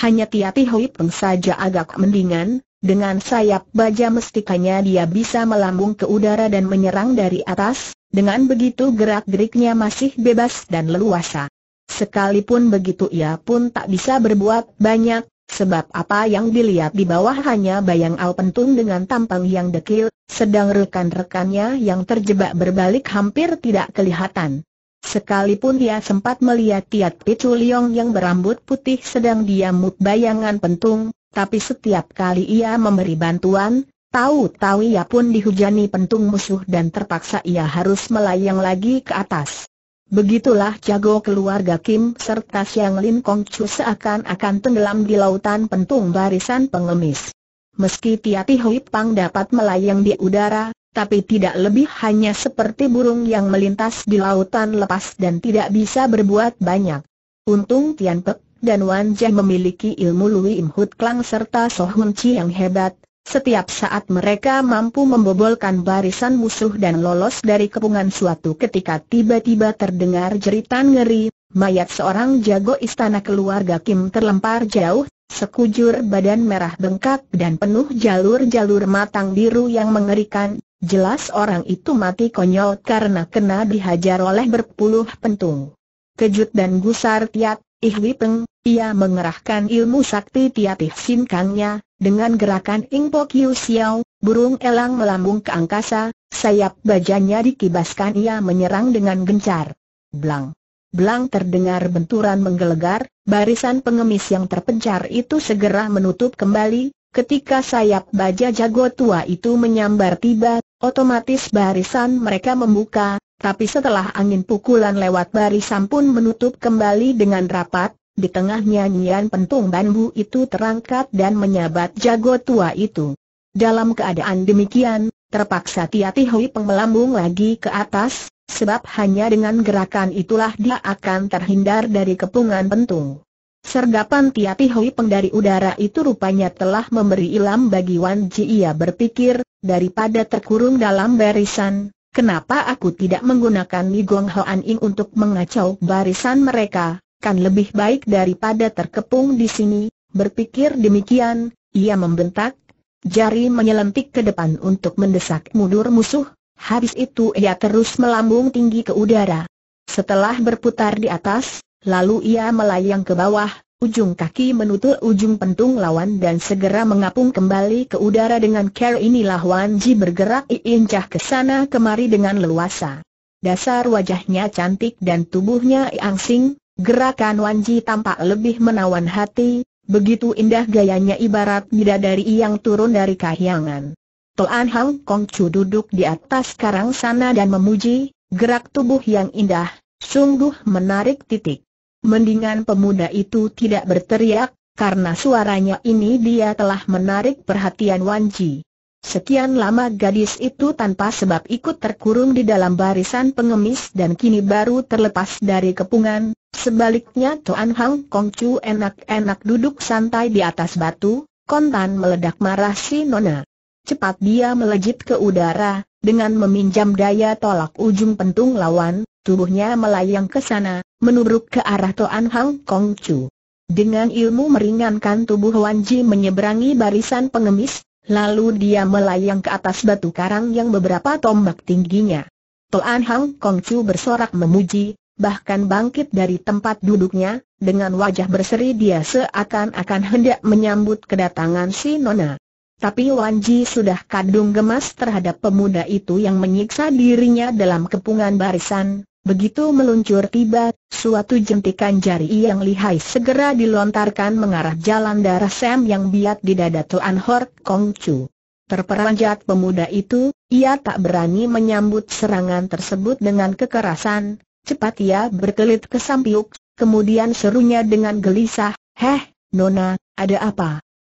Hanya Tiati Hui Peng saja agak mendingan. Dengan sayap baja mestikanya dia bisa melambung ke udara dan menyerang dari atas. Dengan begitu gerak-geriknya masih bebas dan leluasa. Sekalipun begitu ia pun tak bisa berbuat banyak, sebab apa yang dilihat di bawah hanya bayang Ao Pentung dengan tampang yang dekil, sedang rekan-rekannya yang terjebak berbalik hampir tidak kelihatan. Sekalipun dia sempat melihat Tiat Pitu Leong yang berambut putih sedang diamuk bayangan pentung, tapi setiap kali ia memberi bantuan, tahu-tahu ia pun dihujani pentung musuh dan terpaksa ia harus melayang lagi ke atas. Begitulah jago keluarga Kim serta Siang Lin Kong Cu seakan-akan tenggelam di lautan pentung barisan pengemis. Meski Tiati Hui Pang dapat melayang di udara, tapi tidak lebih, hanya seperti burung yang melintas di lautan lepas dan tidak bisa berbuat banyak. Untung Tian Pek dan Wan Ji memiliki ilmu Lui Im Hu Klang serta So Hun Chi yang hebat. Setiap saat mereka mampu membobolkan barisan musuh dan lolos dari kepungan. Suatu ketika tiba-tiba terdengar jeritan ngeri, mayat seorang jago istana keluarga Kim terlempar jauh. Sekujur badan merah bengkak dan penuh jalur-jalur matang biru yang mengerikan. Jelas orang itu mati konyol karena kena dihajar oleh berpuluh pentung. Kejut dan gusar Tiat Hui Peng, ia mengerahkan ilmu sakti Tiatih Sinkangnya. Dengan gerakan Ing Po Kiu Xiao, burung elang melambung ke angkasa, sayap bajanya dikibaskan, ia menyerang dengan gencar. Blang! Blang terdengar benturan menggelegar, barisan pengemis yang terpencar itu segera menutup kembali. Ketika sayap baja jago tua itu menyambar tiba, otomatis barisan mereka membuka, tapi setelah angin pukulan lewat barisan pun menutup kembali dengan rapat. Di tengah nyanyian pentung bambu itu terangkat dan menyabat jago tua itu. Dalam keadaan demikian, terpaksa Tiati Hui Peng melambung lagi ke atas, sebab hanya dengan gerakan itulah dia akan terhindar dari kepungan pentung. Sergapan Tiapi Hui Peng dari udara itu rupanya telah memberi ilham bagi Wan Ji. Ia berpikir, daripada terkurung dalam barisan, kenapa aku tidak menggunakan Li Gong Hoan Ing untuk mengacau barisan mereka, kan lebih baik daripada terkepung di sini. Berpikir demikian, ia membentak, jari menyelentik ke depan untuk mendesak mundur musuh, habis itu ia terus melambung tinggi ke udara. Setelah berputar di atas, lalu ia melayang ke bawah, ujung kaki menutul ujung pentung lawan dan segera mengapung kembali ke udara dengan care. Inilah Wan Ji bergerak incah ke sana kemari dengan leluasa. Dasar wajahnya cantik dan tubuhnya angsing, gerakan Wan Ji tampak lebih menawan hati, begitu indah gayanya ibarat bidadari yang turun dari kahyangan. Toan Hang Kong Chu duduk di atas karang sana dan memuji, gerak tubuh yang indah, sungguh menarik titik. Mendingan pemuda itu tidak berteriak, karena suaranya ini dia telah menarik perhatian Wan Ji. Sekian lama gadis itu tanpa sebab ikut terkurung di dalam barisan pengemis dan kini baru terlepas dari kepungan. Sebaliknya Toan Hang Kong Chu enak-enak duduk santai di atas batu, kontan meledak marah si nona. Cepat dia melejit ke udara, dengan meminjam daya tolak ujung pentung lawan, tubuhnya melayang ke sana, menubruk ke arah Toan Hang Kong Chu. Dengan ilmu meringankan tubuh Wan Ji menyeberangi barisan pengemis, lalu dia melayang ke atas batu karang yang beberapa tombak tingginya. Toan Hang Kong Chu bersorak memuji, bahkan bangkit dari tempat duduknya, dengan wajah berseri dia seakan-akan hendak menyambut kedatangan si nona. Tapi Wan Ji sudah kadung gemas terhadap pemuda itu yang menyiksa dirinya dalam kepungan barisan. Begitu meluncur tiba, suatu jentikan jari yang lihai segera dilontarkan mengarah jalan darah Sam yang biat di dada Toan Hang Kong Chu. Terperanjat pemuda itu, ia tak berani menyambut serangan tersebut dengan kekerasan. Cepat ia berkelit ke samping, kemudian serunya dengan gelisah, "Heh, nona, ada apa?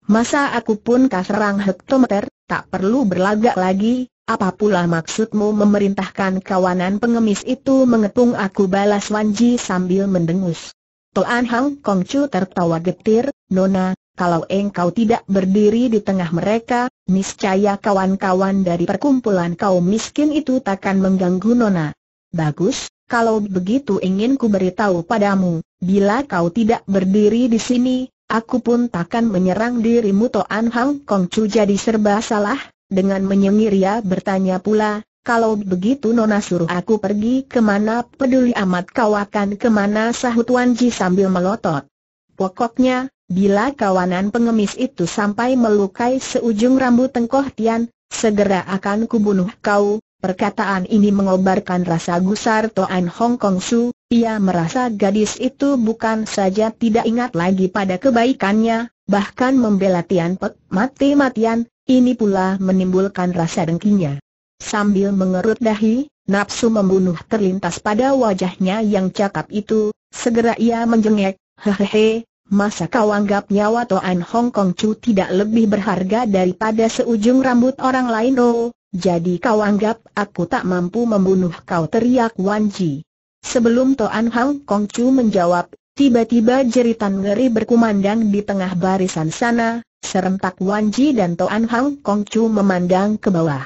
Masa aku pun kaserang hektometer, tak perlu berlagak lagi. Apa pula maksudmu memerintahkan kawanan pengemis itu mengepung aku?" balas Wan Ji sambil mendengus. Toan Hang Kong Chu tertawa getir, "Nona, kalau engkau tidak berdiri di tengah mereka, niscaya kawan-kawan dari perkumpulan kaum miskin itu takkan mengganggu nona." "Bagus, kalau begitu ingin ku beritahu padamu, bila kau tidak berdiri di sini, aku pun takkan menyerang dirimu." Toan Hang Kong Chu jadi serba salah. Dengan menyengir ia bertanya pula, "Kalau begitu nona suruh aku pergi kemana?" "Peduli amat kau akan kemana," sahut Wan Ji sambil melotot. "Pokoknya, bila kawanan pengemis itu sampai melukai seujung rambut tengkoh Tian, segera akan kubunuh kau." Perkataan ini mengobarkan rasa gusar Toan Hang Kong Chu. Ia merasa gadis itu bukan saja tidak ingat lagi pada kebaikannya, bahkan membela Tian Pek mati-matian. Ini pula menimbulkan rasa dengkinya. Sambil mengerut dahi, nafsu membunuh terlintas pada wajahnya yang cakap itu. Segera ia menjengek, "Hehehe, masa kau anggap nyawa Toan Hang Kong Chu tidak lebih berharga daripada seujung rambut orang lain? Oh, jadi kau anggap aku tak mampu membunuh kau?" teriak Wan Ji. Sebelum Toan Hang Kong Chu menjawab, tiba-tiba jeritan ngeri berkumandang di tengah barisan sana. Serentak Wan Ji dan Toan Hang Kong Chu memandang ke bawah.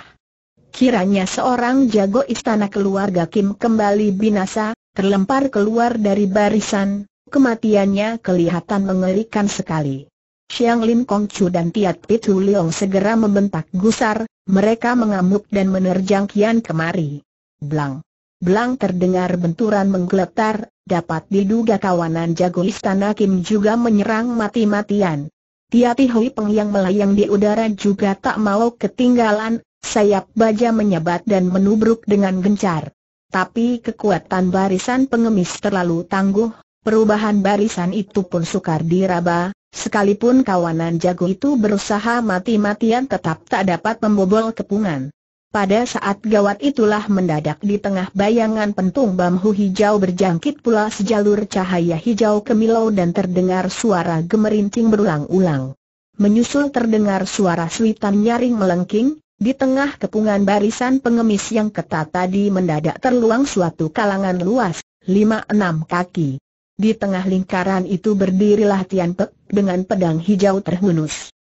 Kiranya seorang jago istana keluarga Kim kembali binasa, terlempar keluar dari barisan. Kematiannya kelihatan mengerikan sekali. Xiang Lin Kong Chu dan Tiat Pitu Leong segera membentak gusar. Mereka mengamuk dan menerjang kian kemari. Blang, blang terdengar benturan menggeletar. Dapat diduga kawanan jago istana Kim juga menyerang mati-matian. Tiapi Hui Peng yang melayang di udara juga tak mau ketinggalan, sayap baja menyebat dan menubruk dengan gencar. Tapi kekuatan barisan pengemis terlalu tangguh, perubahan barisan itu pun sukar diraba, sekalipun kawanan jago itu berusaha mati-matian tetap tak dapat membobol kepungan. Pada saat gawat itulah mendadak di tengah bayangan pentung bambu hijau berjangkit pula sejalur cahaya hijau kemilau dan terdengar suara gemerincing berulang-ulang. Menyusul terdengar suara suitan nyaring melengking, di tengah kepungan barisan pengemis yang ketat tadi mendadak terluang suatu kalangan luas, lima enam kaki. Di tengah lingkaran itu berdirilah Tian Pek dengan pedang hijau terhunus.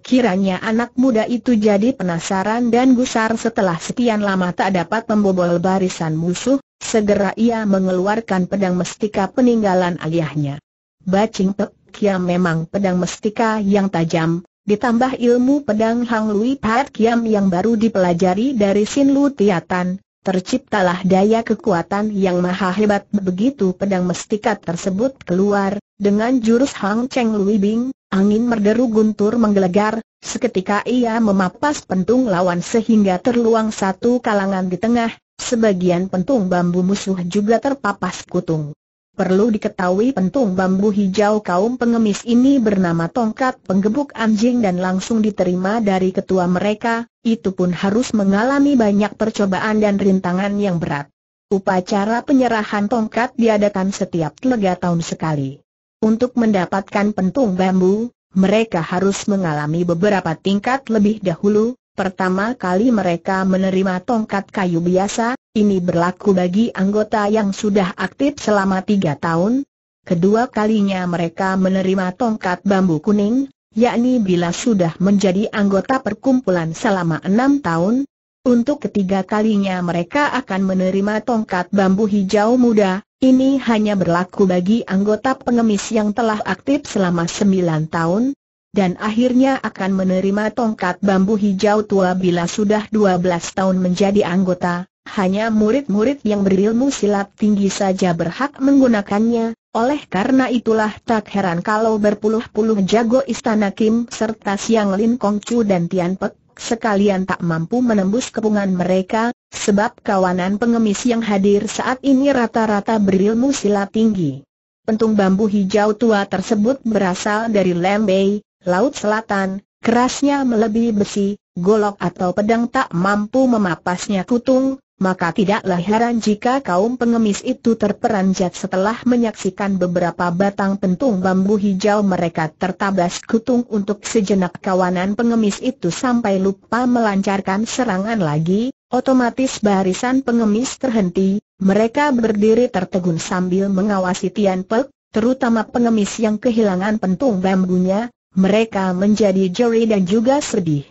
Kiranya anak muda itu jadi penasaran dan gusar setelah sekian lama tak dapat membobol barisan musuh, segera ia mengeluarkan pedang mestika peninggalan ayahnya. Bacing Pek Kiam memang pedang mestika yang tajam, ditambah ilmu pedang Hang Lui Pat Kiam yang baru dipelajari dari Sin Lu Tiatan, terciptalah daya kekuatan yang maha hebat begitu pedang mestika tersebut keluar, dengan jurus Hang Cheng Lui Bing. Angin merderu guntur menggelegar, seketika ia memapas pentung lawan sehingga terluang satu kalangan di tengah, sebagian pentung bambu musuh juga terpapas kutung. Perlu diketahui pentung bambu hijau kaum pengemis ini bernama tongkat penggebuk anjing dan langsung diterima dari ketua mereka, itu pun harus mengalami banyak percobaan dan rintangan yang berat. Upacara penyerahan tongkat diadakan setiap tiga tahun sekali. Untuk mendapatkan pentung bambu, mereka harus mengalami beberapa tingkat lebih dahulu. Pertama kali mereka menerima tongkat kayu biasa, ini berlaku bagi anggota yang sudah aktif selama tiga tahun. Kedua kalinya mereka menerima tongkat bambu kuning, yakni bila sudah menjadi anggota perkumpulan selama enam tahun. Untuk ketiga kalinya mereka akan menerima tongkat bambu hijau muda. Ini hanya berlaku bagi anggota pengemis yang telah aktif selama sembilan tahun, dan akhirnya akan menerima tongkat bambu hijau tua bila sudah dua belas tahun menjadi anggota. Hanya murid-murid yang berilmu silat tinggi saja berhak menggunakannya, oleh karena itulah tak heran kalau berpuluh-puluh jago istana Kim serta Siang Lin Kong Chu dan Tian Pek sekalian tak mampu menembus kepungan mereka, sebab kawanan pengemis yang hadir saat ini rata-rata berilmu silat tinggi. Pentung bambu hijau tua tersebut berasal dari Lembei, Laut Selatan, kerasnya melebihi besi, golok atau pedang tak mampu memapasnya kutung, maka tidaklah heran jika kaum pengemis itu terperanjat setelah menyaksikan beberapa batang pentung bambu hijau mereka tertabas kutung. Untuk sejenak kawanan pengemis itu sampai lupa melancarkan serangan lagi, otomatis barisan pengemis terhenti, mereka berdiri tertegun sambil mengawasi Tian Pek, terutama pengemis yang kehilangan pentung bambunya, mereka menjadi jeri dan juga sedih.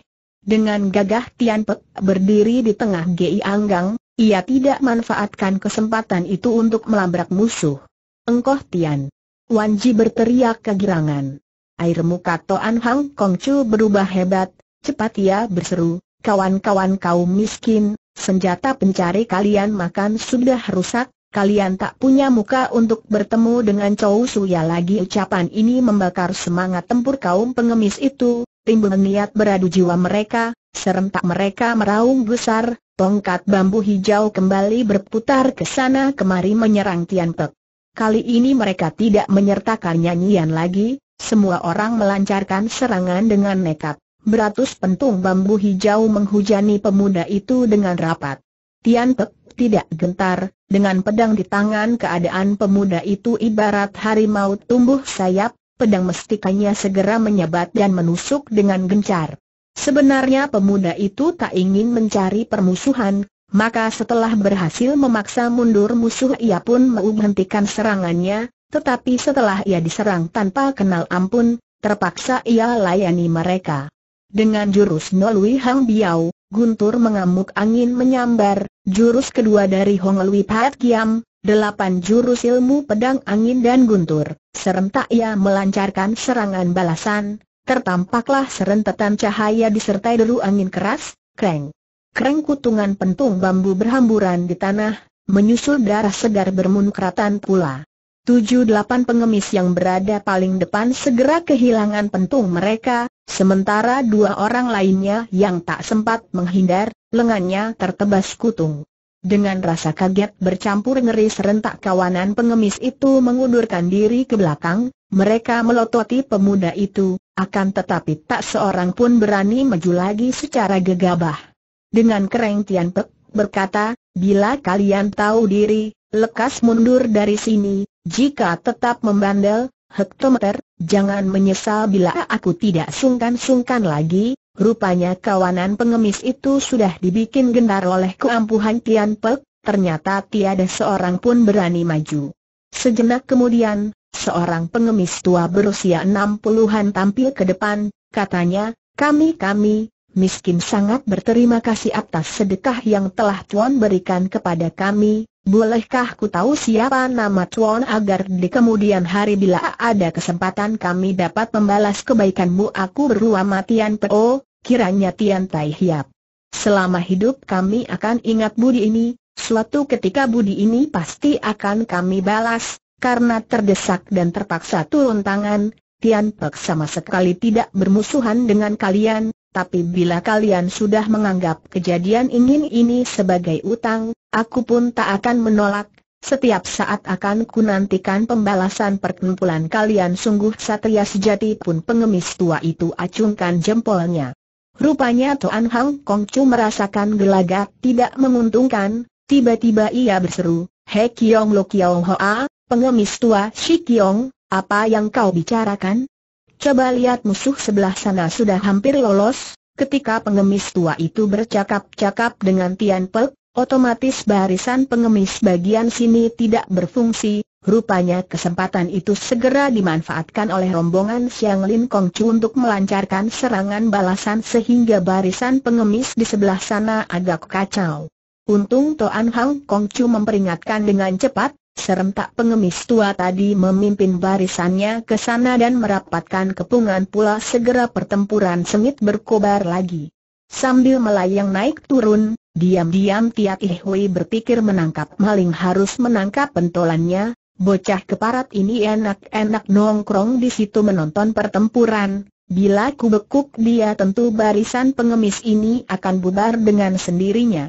Dengan gagah Tian Pek berdiri di tengah Gi Anggang, ia tidak manfaatkan kesempatan itu untuk melabrak musuh. "Engkoh Tian!" Wan Ji berteriak kegirangan. Air muka Toan Hang Kong Chu berubah hebat, cepat ia berseru, "Kawan-kawan kaum miskin, senjata pencari kalian makan sudah rusak, kalian tak punya muka untuk bertemu dengan Chow Suya lagi." Ucapan ini membakar semangat tempur kaum pengemis itu. Timbul niat beradu jiwa mereka, serentak mereka meraung besar, tongkat bambu hijau kembali berputar ke sana kemari menyerang Tian Pek. Kali ini mereka tidak menyertakan nyanyian lagi, semua orang melancarkan serangan dengan nekat. Beratus pentung bambu hijau menghujani pemuda itu dengan rapat. Tian Pek tidak gentar, dengan pedang di tangan keadaan pemuda itu ibarat harimau tumbuh sayap. Pedang mestikanya segera menyebat dan menusuk dengan gencar. Sebenarnya pemuda itu tak ingin mencari permusuhan, maka setelah berhasil memaksa mundur musuh ia pun mau menghentikan serangannya, tetapi setelah ia diserang tanpa kenal ampun, terpaksa ia layani mereka. Dengan jurus Nolui Hang Biao, guntur mengamuk angin menyambar, jurus kedua dari Hong Lui Pat Kiam, delapan jurus ilmu pedang angin dan guntur, serentak ia melancarkan serangan balasan. Tertampaklah serentetan cahaya disertai deru angin keras, kreng, kreng, kutungan pentung bambu berhamburan di tanah, menyusul darah segar bermunkratan pula. Tujuh delapan pengemis yang berada paling depan segera kehilangan pentung mereka, sementara dua orang lainnya yang tak sempat menghindar, lengannya tertebas kutung. Dengan rasa kaget bercampur ngeri serentak kawanan pengemis itu mengundurkan diri ke belakang, mereka melototi pemuda itu, akan tetapi tak seorang pun berani maju lagi secara gegabah. Dengan kereng Tian Pek berkata, "Bila kalian tahu diri, lekas mundur dari sini, jika tetap membandel, hektometer, jangan menyesal bila aku tidak sungkan-sungkan lagi." Rupanya kawanan pengemis itu sudah dibikin gentar oleh keampuhan Tian Pek, ternyata tiada seorang pun berani maju. Sejenak kemudian, seorang pengemis tua berusia enam puluhan tampil ke depan, katanya, "Kami-kami, miskin sangat berterima kasih atas sedekah yang telah Tuan berikan kepada kami, bolehkah ku tahu siapa nama Tuan agar di kemudian hari bila ada kesempatan kami dapat membalas kebaikanmu?" "Aku berlama Tian Po, kiranya Tian Tai Hiap. Selama hidup kami akan ingat budi ini. Suatu ketika budi ini pasti akan kami balas." Karena terdesak dan terpaksa turun tangan, Tian Pek sama sekali tidak bermusuhan dengan kalian, tapi bila kalian sudah menganggap kejadian ingin ini sebagai utang, aku pun tak akan menolak. Setiap saat akan kunantikan pembalasan perkumpulan kalian. Sungguh satria sejati pun. Pengemis tua itu acungkan jempolnya. Rupanya Toan Hang Kong Chu merasakan gelagat tidak menguntungkan. Tiba-tiba ia berseru, "He Kiong Lo Kiong Hoa, pengemis tua Si Kiong, apa yang kau bicarakan? Coba lihat musuh sebelah sana sudah hampir lolos." Ketika pengemis tua itu bercakap-cakap dengan Tian Pek, otomatis barisan pengemis bagian sini tidak berfungsi. Rupanya kesempatan itu segera dimanfaatkan oleh rombongan Siang Lin Kong Chu untuk melancarkan serangan balasan sehingga barisan pengemis di sebelah sana agak kacau. Untung Toan Hang Kong Chu memperingatkan dengan cepat, serentak pengemis tua tadi memimpin barisannya ke sana dan merapatkan kepungan pula. Segera pertempuran sengit berkobar lagi. Sambil melayang naik turun, diam-diam Tiat Ih Hui berpikir menangkap maling harus menangkap pentolannya. Bocah keparat ini enak-enak nongkrong di situ menonton pertempuran. Bila ku bekuk dia tentu barisan pengemis ini akan bubar dengan sendirinya.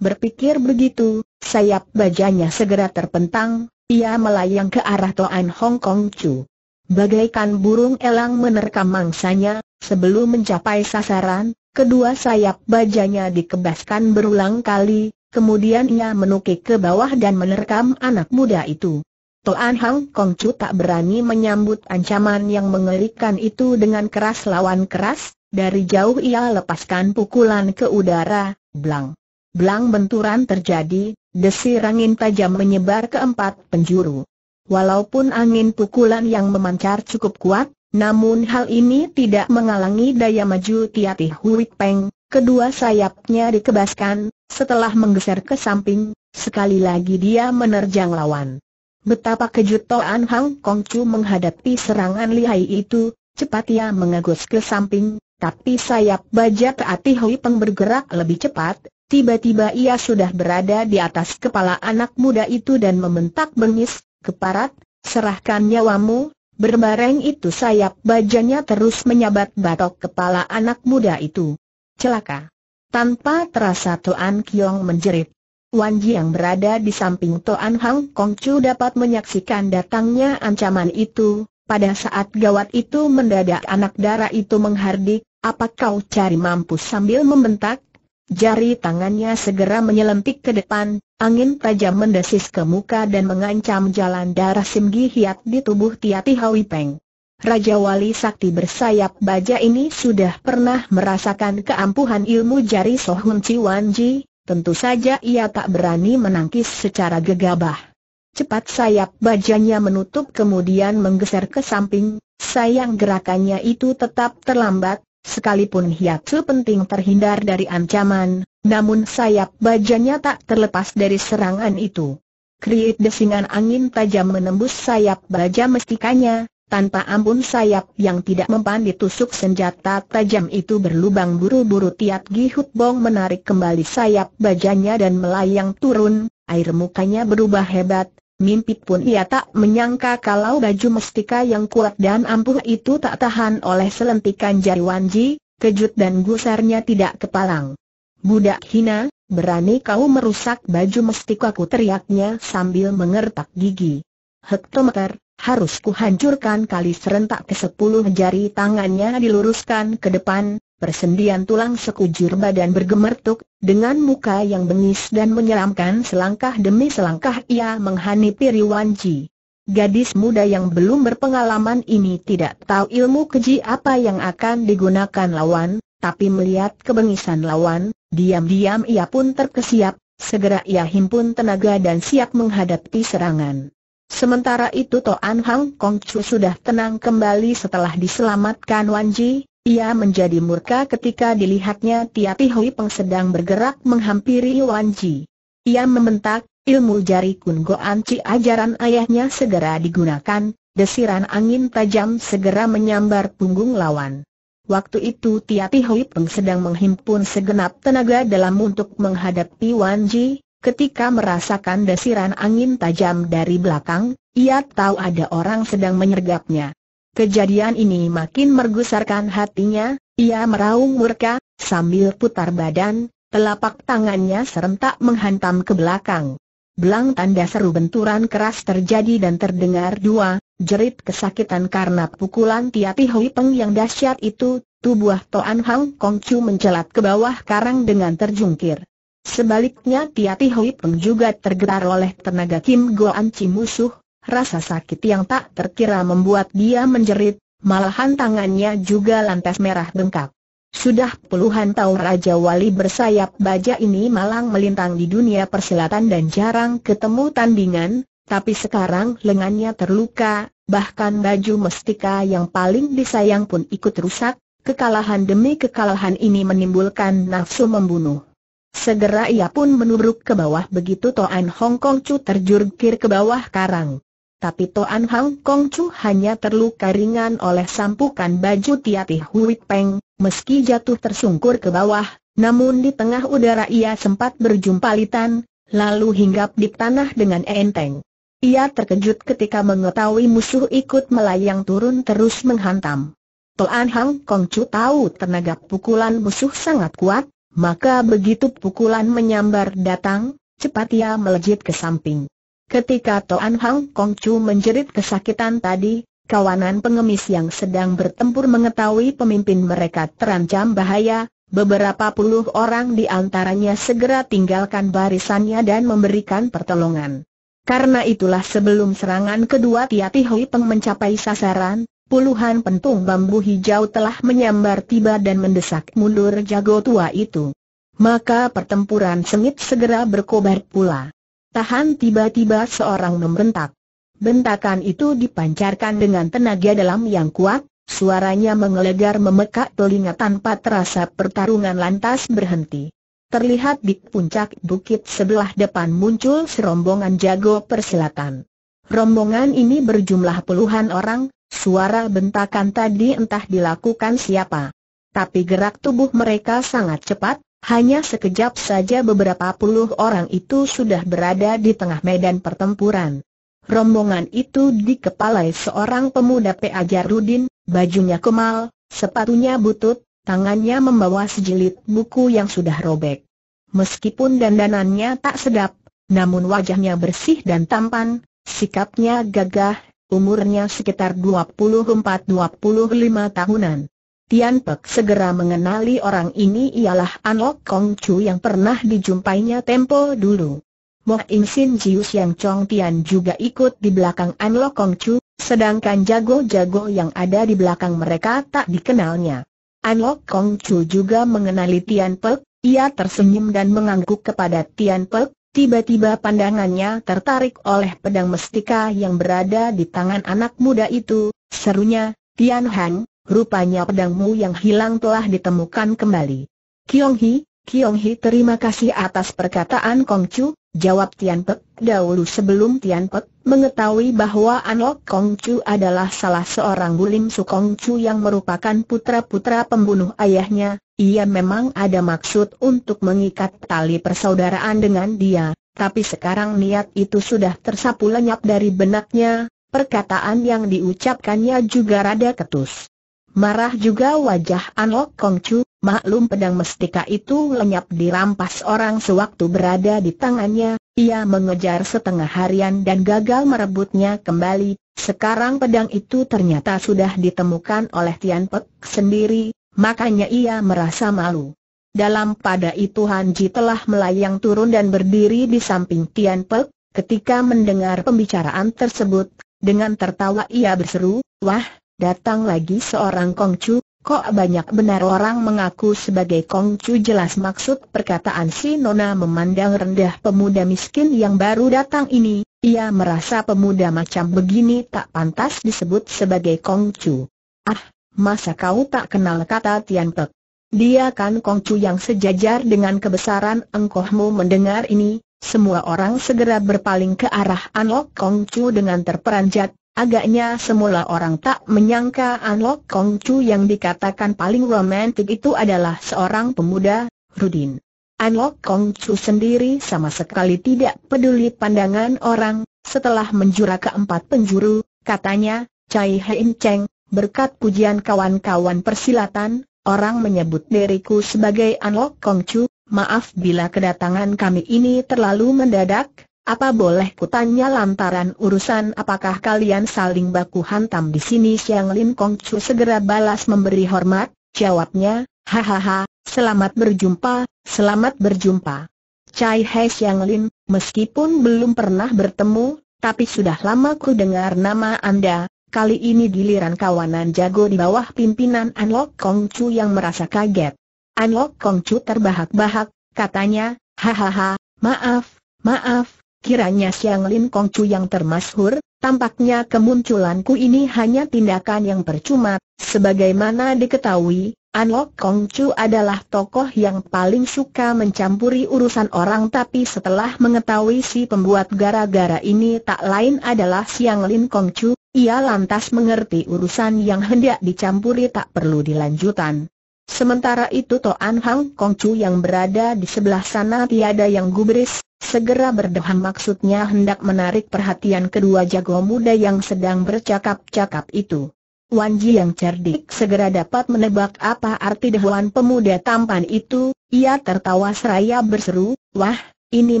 Berpikir begitu, sayap bajanya segera terpentang, ia melayang ke arah Toan Hang Kong Chu. Bagaikan burung elang menerkam mangsanya, sebelum mencapai sasaran, kedua sayap bajanya dikebaskan berulang kali, kemudian ia menukik ke bawah dan menerkam anak muda itu. Toan Hang Kong Chu tak berani menyambut ancaman yang mengerikan itu dengan keras lawan keras, dari jauh ia lepaskan pukulan ke udara, blang. Blang, benturan terjadi, desir angin tajam menyebar ke empat penjuru. Walaupun angin pukulan yang memancar cukup kuat, namun hal ini tidak menghalangi daya maju Tiat Ih Hui Peng. Kedua sayapnya dikebaskan, setelah menggeser ke samping, sekali lagi dia menerjang lawan. Betapa kejut Toan Hang Kong Chu menghadapi serangan lihai itu, cepat ia mengegus ke samping, tapi sayap baja Tiat Ih Hui Peng bergerak lebih cepat. Tiba-tiba ia sudah berada di atas kepala anak muda itu dan membentak bengis, "Keparat, serahkan nyawamu!" Berbareng itu sayap bajanya terus menyabat batok kepala anak muda itu. Celaka! Tanpa terasa Toan Kiong menjerit. Wan Ji yang berada di samping Toan Hang Kong Chu dapat menyaksikan datangnya ancaman itu. Pada saat gawat itu mendadak anak dara itu menghardik, "Apa kau cari mampus?" sambil membentak. Jari tangannya segera menyelentik ke depan, angin tajam mendesis ke muka dan mengancam jalan darah simgi hiat di tubuh Tiat Ih Hui Peng. Raja Wali Sakti bersayap baja ini sudah pernah merasakan keampuhan ilmu jari Sohun Ci Wan Ji, tentu saja ia tak berani menangkis secara gegabah. Cepat sayap bajanya menutup kemudian menggeser ke samping, sayang gerakannya itu tetap terlambat. Sekalipun hiatsu penting terhindar dari ancaman, namun sayap bajanya tak terlepas dari serangan itu. Kriit, desingan angin tajam menembus sayap baja mestikanya. Tanpa ampun sayap yang tidak mempan ditusuk senjata tajam itu berlubang. Buru-buru Tiat Gi Hut Bong menarik kembali sayap bajanya dan melayang turun. Air mukanya berubah hebat. Mimpi pun ia tak menyangka kalau baju mestika yang kuat dan ampuh itu tak tahan oleh selentikan jari Wan Ji. Kejut dan gusarnya tidak kepalang. "Budak hina, berani kau merusak baju mestikaku!" teriaknya sambil mengertak gigi. "Hektometer, harus kuhancurkan kali!" Serentak ke sepuluh jari tangannya diluruskan ke depan, persendian tulang sekujur badan bergemertuk. Dengan muka yang bengis dan menyeramkan selangkah demi selangkah ia menghanipi Riwan Ji. Gadis muda yang belum berpengalaman ini tidak tahu ilmu keji apa yang akan digunakan lawan, tapi melihat kebengisan lawan, diam-diam ia pun terkesiap. Segera ia himpun tenaga dan siap menghadapi serangan. Sementara itu Toan Hang Kong Chu sudah tenang kembali setelah diselamatkan Wan Ji. Ia menjadi murka ketika dilihatnya Tia Pi Hui Peng sedang bergerak menghampiri Wan Ji. Ia membentak, ilmu jari Kun Go An Ci ajaran ayahnya segera digunakan, desiran angin tajam segera menyambar punggung lawan. Waktu itu Tia Pi Hui Peng sedang menghimpun segenap tenaga dalam untuk menghadapi Wan Ji. Ketika merasakan desiran angin tajam dari belakang, ia tahu ada orang sedang menyergapnya. Kejadian ini makin mergusarkan hatinya, ia meraung murka, sambil putar badan, telapak tangannya serentak menghantam ke belakang. Belang tanda seru benturan keras terjadi dan terdengar dua, jerit kesakitan karena pukulan Tia Pi Hui Peng yang dahsyat itu, tubuh Toan Hang Kong Chu mencelat ke bawah karang dengan terjungkir. Sebaliknya Tia Pi Hui Peng juga tergetar oleh tenaga Kim Go An Ci musuh. Rasa sakit yang tak terkira membuat dia menjerit, malahan tangannya juga lantas merah bengkak. Sudah puluhan tahun Raja Wali bersayap baja ini malang melintang di dunia persilatan dan jarang ketemu tandingan, tapi sekarang lengannya terluka, bahkan baju mestika yang paling disayang pun ikut rusak. Kekalahan demi kekalahan ini menimbulkan nafsu membunuh. Segera ia pun menubruk ke bawah begitu Toan Hong Kong Chu terjungkir ke bawah karang. Tapi Toan Hang Kong Chu hanya terluka ringan oleh sampukan baju Tia Pi Hui Peng. Meski jatuh tersungkur ke bawah, namun di tengah udara ia sempat berjumpalitan, lalu hinggap di tanah dengan enteng. Ia terkejut ketika mengetahui musuh ikut melayang turun terus menghantam. Toan Hang Kong Chu tahu tenaga pukulan musuh sangat kuat, maka begitu pukulan menyambar datang, cepat ia melejit ke samping. Ketika Toan Hang Kong Chu menjerit kesakitan tadi, kawanan pengemis yang sedang bertempur mengetahui pemimpin mereka terancam bahaya. Beberapa puluh orang di antaranya segera tinggalkan barisannya dan memberikan pertolongan. Karena itulah sebelum serangan kedua Tia Pi Hui Peng mencapai sasaran, puluhan pentung bambu hijau telah menyambar tiba dan mendesak mundur jago tua itu. Maka pertempuran sengit segera berkobar pula. Tahan, tiba-tiba seorang membentak. Bentakan itu dipancarkan dengan tenaga dalam yang kuat, suaranya menggelegar memekak telinga tanpa terasa pertarungan lantas berhenti. Terlihat di puncak bukit sebelah depan muncul serombongan jago persilatan. Rombongan ini berjumlah puluhan orang, suara bentakan tadi entah dilakukan siapa. Tapi gerak tubuh mereka sangat cepat. Hanya sekejap saja beberapa puluh orang itu sudah berada di tengah medan pertempuran. Rombongan itu dikepalai seorang pemuda P A Jarudin, bajunya kemal, sepatunya butut, tangannya membawa sejilid buku yang sudah robek. Meskipun dandanannya tak sedap, namun wajahnya bersih dan tampan, sikapnya gagah, umurnya sekitar dua puluh empat sampai dua puluh lima tahunan. Tian Pek segera mengenali orang ini, ialah An Lok Kong Chu yang pernah dijumpainya tempo dulu. Mo In Sin Jius yang Chong Tian juga ikut di belakang An Lok Kong Chu, sedangkan jago-jago yang ada di belakang mereka tak dikenalnya. An Lok Kong Chu juga mengenali Tian Pek, ia tersenyum dan mengangguk kepada Tian Pek. Tiba-tiba pandangannya tertarik oleh pedang mestika yang berada di tangan anak muda itu, serunya, "Tian Han, rupanya pedangmu yang hilang telah ditemukan kembali." "Kiong Hi, Kiong Hi, terima kasih atas perkataan Kong Chu," jawab Tian Pek dahulu sebelum Tian Pek mengetahui bahwa An Lok Kong Chu adalah salah seorang Bulim Su Kong Chu yang merupakan putra-putra pembunuh ayahnya. Ia memang ada maksud untuk mengikat tali persaudaraan dengan dia, tapi sekarang niat itu sudah tersapu lenyap dari benaknya. Perkataan yang diucapkannya juga rada ketus. Marah juga wajah An Lok Kong Chu, maklum pedang mestika itu lenyap dirampas orang sewaktu berada di tangannya. Ia mengejar setengah harian dan gagal merebutnya kembali. Sekarang pedang itu ternyata sudah ditemukan oleh Tian Pek sendiri, makanya ia merasa malu. Dalam pada itu Han Ji telah melayang turun dan berdiri di samping Tian Pek. Ketika mendengar pembicaraan tersebut, dengan tertawa ia berseru, "Wah! Datang lagi seorang Kong Chu, kok banyak benar orang mengaku sebagai Kong Chu." Jelas maksud perkataan si Nona memandang rendah pemuda miskin yang baru datang ini, Ia merasa pemuda macam begini tak pantas disebut sebagai Kongcu. Ah, masa kau tak kenal, kata Tian Pek. Dia kan Kongcu yang sejajar dengan kebesaran engkohmu. Mendengar ini, semua orang segera berpaling ke arah An Lok Kongcu dengan terperanjat. Agaknya semula orang tak menyangka An Lok Kongcu yang dikatakan paling romantik itu adalah seorang pemuda, Rudin. An Lok Kongcu sendiri sama sekali tidak peduli pandangan orang. Setelah menjura ke empat penjuru, katanya, "Cai Hin Cheng, berkat pujian kawan-kawan persilatan, orang menyebut diriku sebagai An Lok Kongcu. Maaf bila kedatangan kami ini terlalu mendadak. Apa boleh kutanya lantaran urusan apakah kalian saling baku hantam di sini?" Siang Lin Kongcu segera balas memberi hormat. Jawabnya, "Hahaha, selamat berjumpa, selamat berjumpa. Cai He Siang Lin, meskipun belum pernah bertemu, tapi sudah lama ku dengar nama Anda. Kali ini giliran kawanan jago di bawah pimpinan An Lok Kongcu yang merasa kaget." An Lok Kongcu terbahak-bahak, katanya, "Hahaha, maaf, maaf. Kiranya Siang Lin Kongcu yang termasyhur, tampaknya kemunculanku ini hanya tindakan yang percuma." Sebagaimana diketahui, An Lok Kongcu adalah tokoh yang paling suka mencampuri urusan orang, tapi setelah mengetahui si pembuat gara-gara ini tak lain adalah Siang Lin Kongcu, ia lantas mengerti urusan yang hendak dicampuri tak perlu dilanjutkan. Sementara itu Toan Hang Kongcu yang berada di sebelah sana tiada yang gubris, segera berdeham, maksudnya hendak menarik perhatian kedua jago muda yang sedang bercakap-cakap itu. Wan Ji yang cerdik segera dapat menebak apa arti dehuan pemuda tampan itu. Ia tertawa seraya berseru, "Wah, ini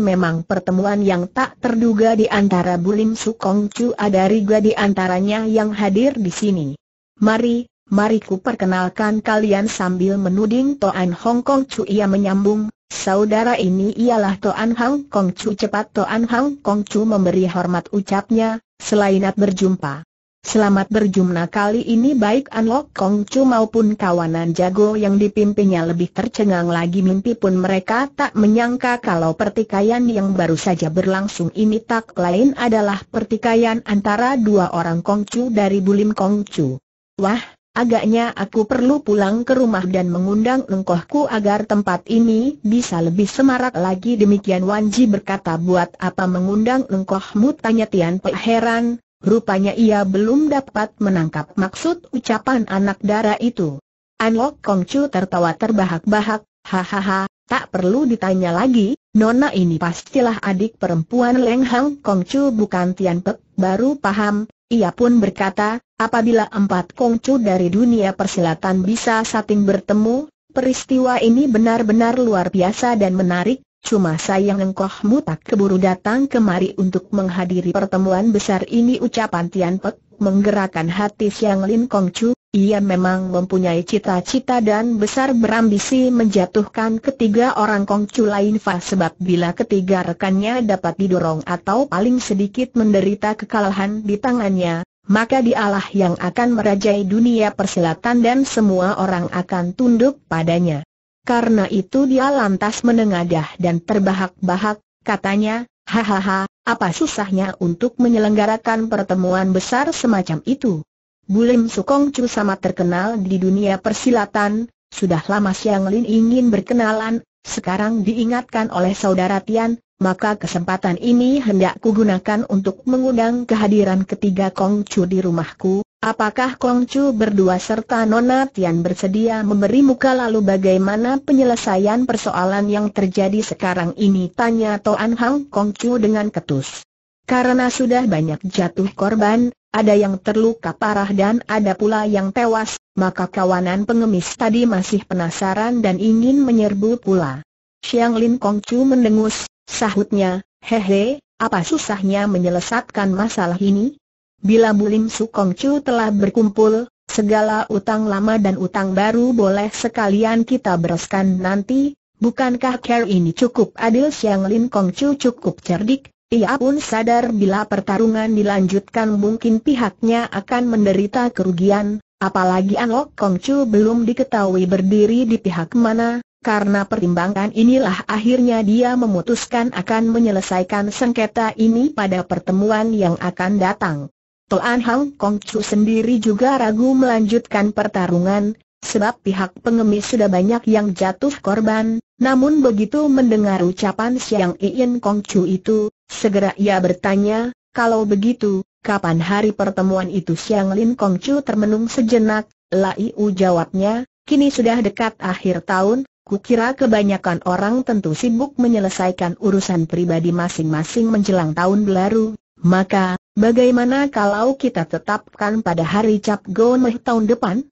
memang pertemuan yang tak terduga di antara Bulim Su Kongcu. Ada riga di antaranya yang hadir di sini. Mari, mari ku perkenalkan kalian." Sambil menuding Toan Hong Kongcu ia menyambung, "Saudara ini ialah Toan Hong Kongcu." Cepat Toan Hong Kongcu memberi hormat, ucapnya, "Selamat berjumpa. Selamat berjumpa." Kali ini baik An Lok Kongcu maupun kawanan jago yang dipimpinnya lebih tercengang lagi. Mimpi pun mereka tak menyangka kalau pertikaian yang baru saja berlangsung ini tak lain adalah pertikaian antara dua orang Kongcu dari Bulim Kongcu. "Wah, agaknya aku perlu pulang ke rumah dan mengundang engkohku agar tempat ini bisa lebih semarak lagi." Demikian Wan Ji berkata. "Buat apa mengundang engkohmu?" tanya Tian Pei heran. Rupanya ia belum dapat menangkap maksud ucapan anak dara itu. An Lok Kongcu tertawa terbahak-bahak, "Hahaha, tak perlu ditanya lagi. Nona ini pastilah adik perempuan Leng Hang Kongcu, bukan?" Tian Pei baru paham. Ia pun berkata, "Apabila empat Kongcu dari dunia persilatan bisa saling bertemu, peristiwa ini benar-benar luar biasa dan menarik. Cuma sayang engkohmu tak keburu datang kemari untuk menghadiri pertemuan besar ini." Ucapan Tian Pek menggerakkan hati Siang Lin Kongcu. Ia memang mempunyai cita-cita dan besar berambisi menjatuhkan ketiga orang Kongcu lain fa, sebab bila ketiga rekannya dapat didorong atau paling sedikit menderita kekalahan di tangannya, maka dialah yang akan merajai dunia persilatan dan semua orang akan tunduk padanya. Karena itu dia lantas menengadah dan terbahak-bahak, katanya, "Hahaha, apa susahnya untuk menyelenggarakan pertemuan besar semacam itu? Bulim Su Kongcu sangat terkenal di dunia persilatan. Sudah lama Siang Lin ingin berkenalan, sekarang diingatkan oleh saudara Tian, maka kesempatan ini hendak kugunakan untuk mengundang kehadiran ketiga Kongcu di rumahku. Apakah Kongcu berdua serta Nona Tian bersedia memberi muka?" "Lalu bagaimana penyelesaian persoalan yang terjadi sekarang ini?" tanya Toan Hang Kongcu dengan ketus. Karena sudah banyak jatuh korban, ada yang terluka parah dan ada pula yang tewas, maka kawanan pengemis tadi masih penasaran dan ingin menyerbu pula. Siang Lin Kongcu mendengus, sahutnya, "Hehe, apa susahnya menyelesaikan masalah ini? Bila Bulim Su Kongcu telah berkumpul, segala utang lama dan utang baru boleh sekalian kita bereskan nanti. Bukankah care ini cukup adil?" Siang Lin Kongcu cukup cerdik. Ia pun sadar bila pertarungan dilanjutkan mungkin pihaknya akan menderita kerugian, apalagi An Lok Kongcu belum diketahui berdiri di pihak mana. Karena pertimbangan inilah akhirnya dia memutuskan akan menyelesaikan sengketa ini pada pertemuan yang akan datang. Toan Hang Kong Chu sendiri juga ragu melanjutkan pertarungan, sebab pihak pengemis sudah banyak yang jatuh korban. Namun begitu mendengar ucapan Siang Iin Kong Chu itu, segera ia bertanya, kalau begitu, kapan hari pertemuan itu? Siang Lin Kong Chu termenung sejenak, Laiu jawabnya, kini sudah dekat akhir tahun. Kukira kebanyakan orang tentu sibuk menyelesaikan urusan pribadi masing-masing menjelang tahun baru. Maka, bagaimana kalau kita tetapkan pada hari Cap Goneh tahun depan?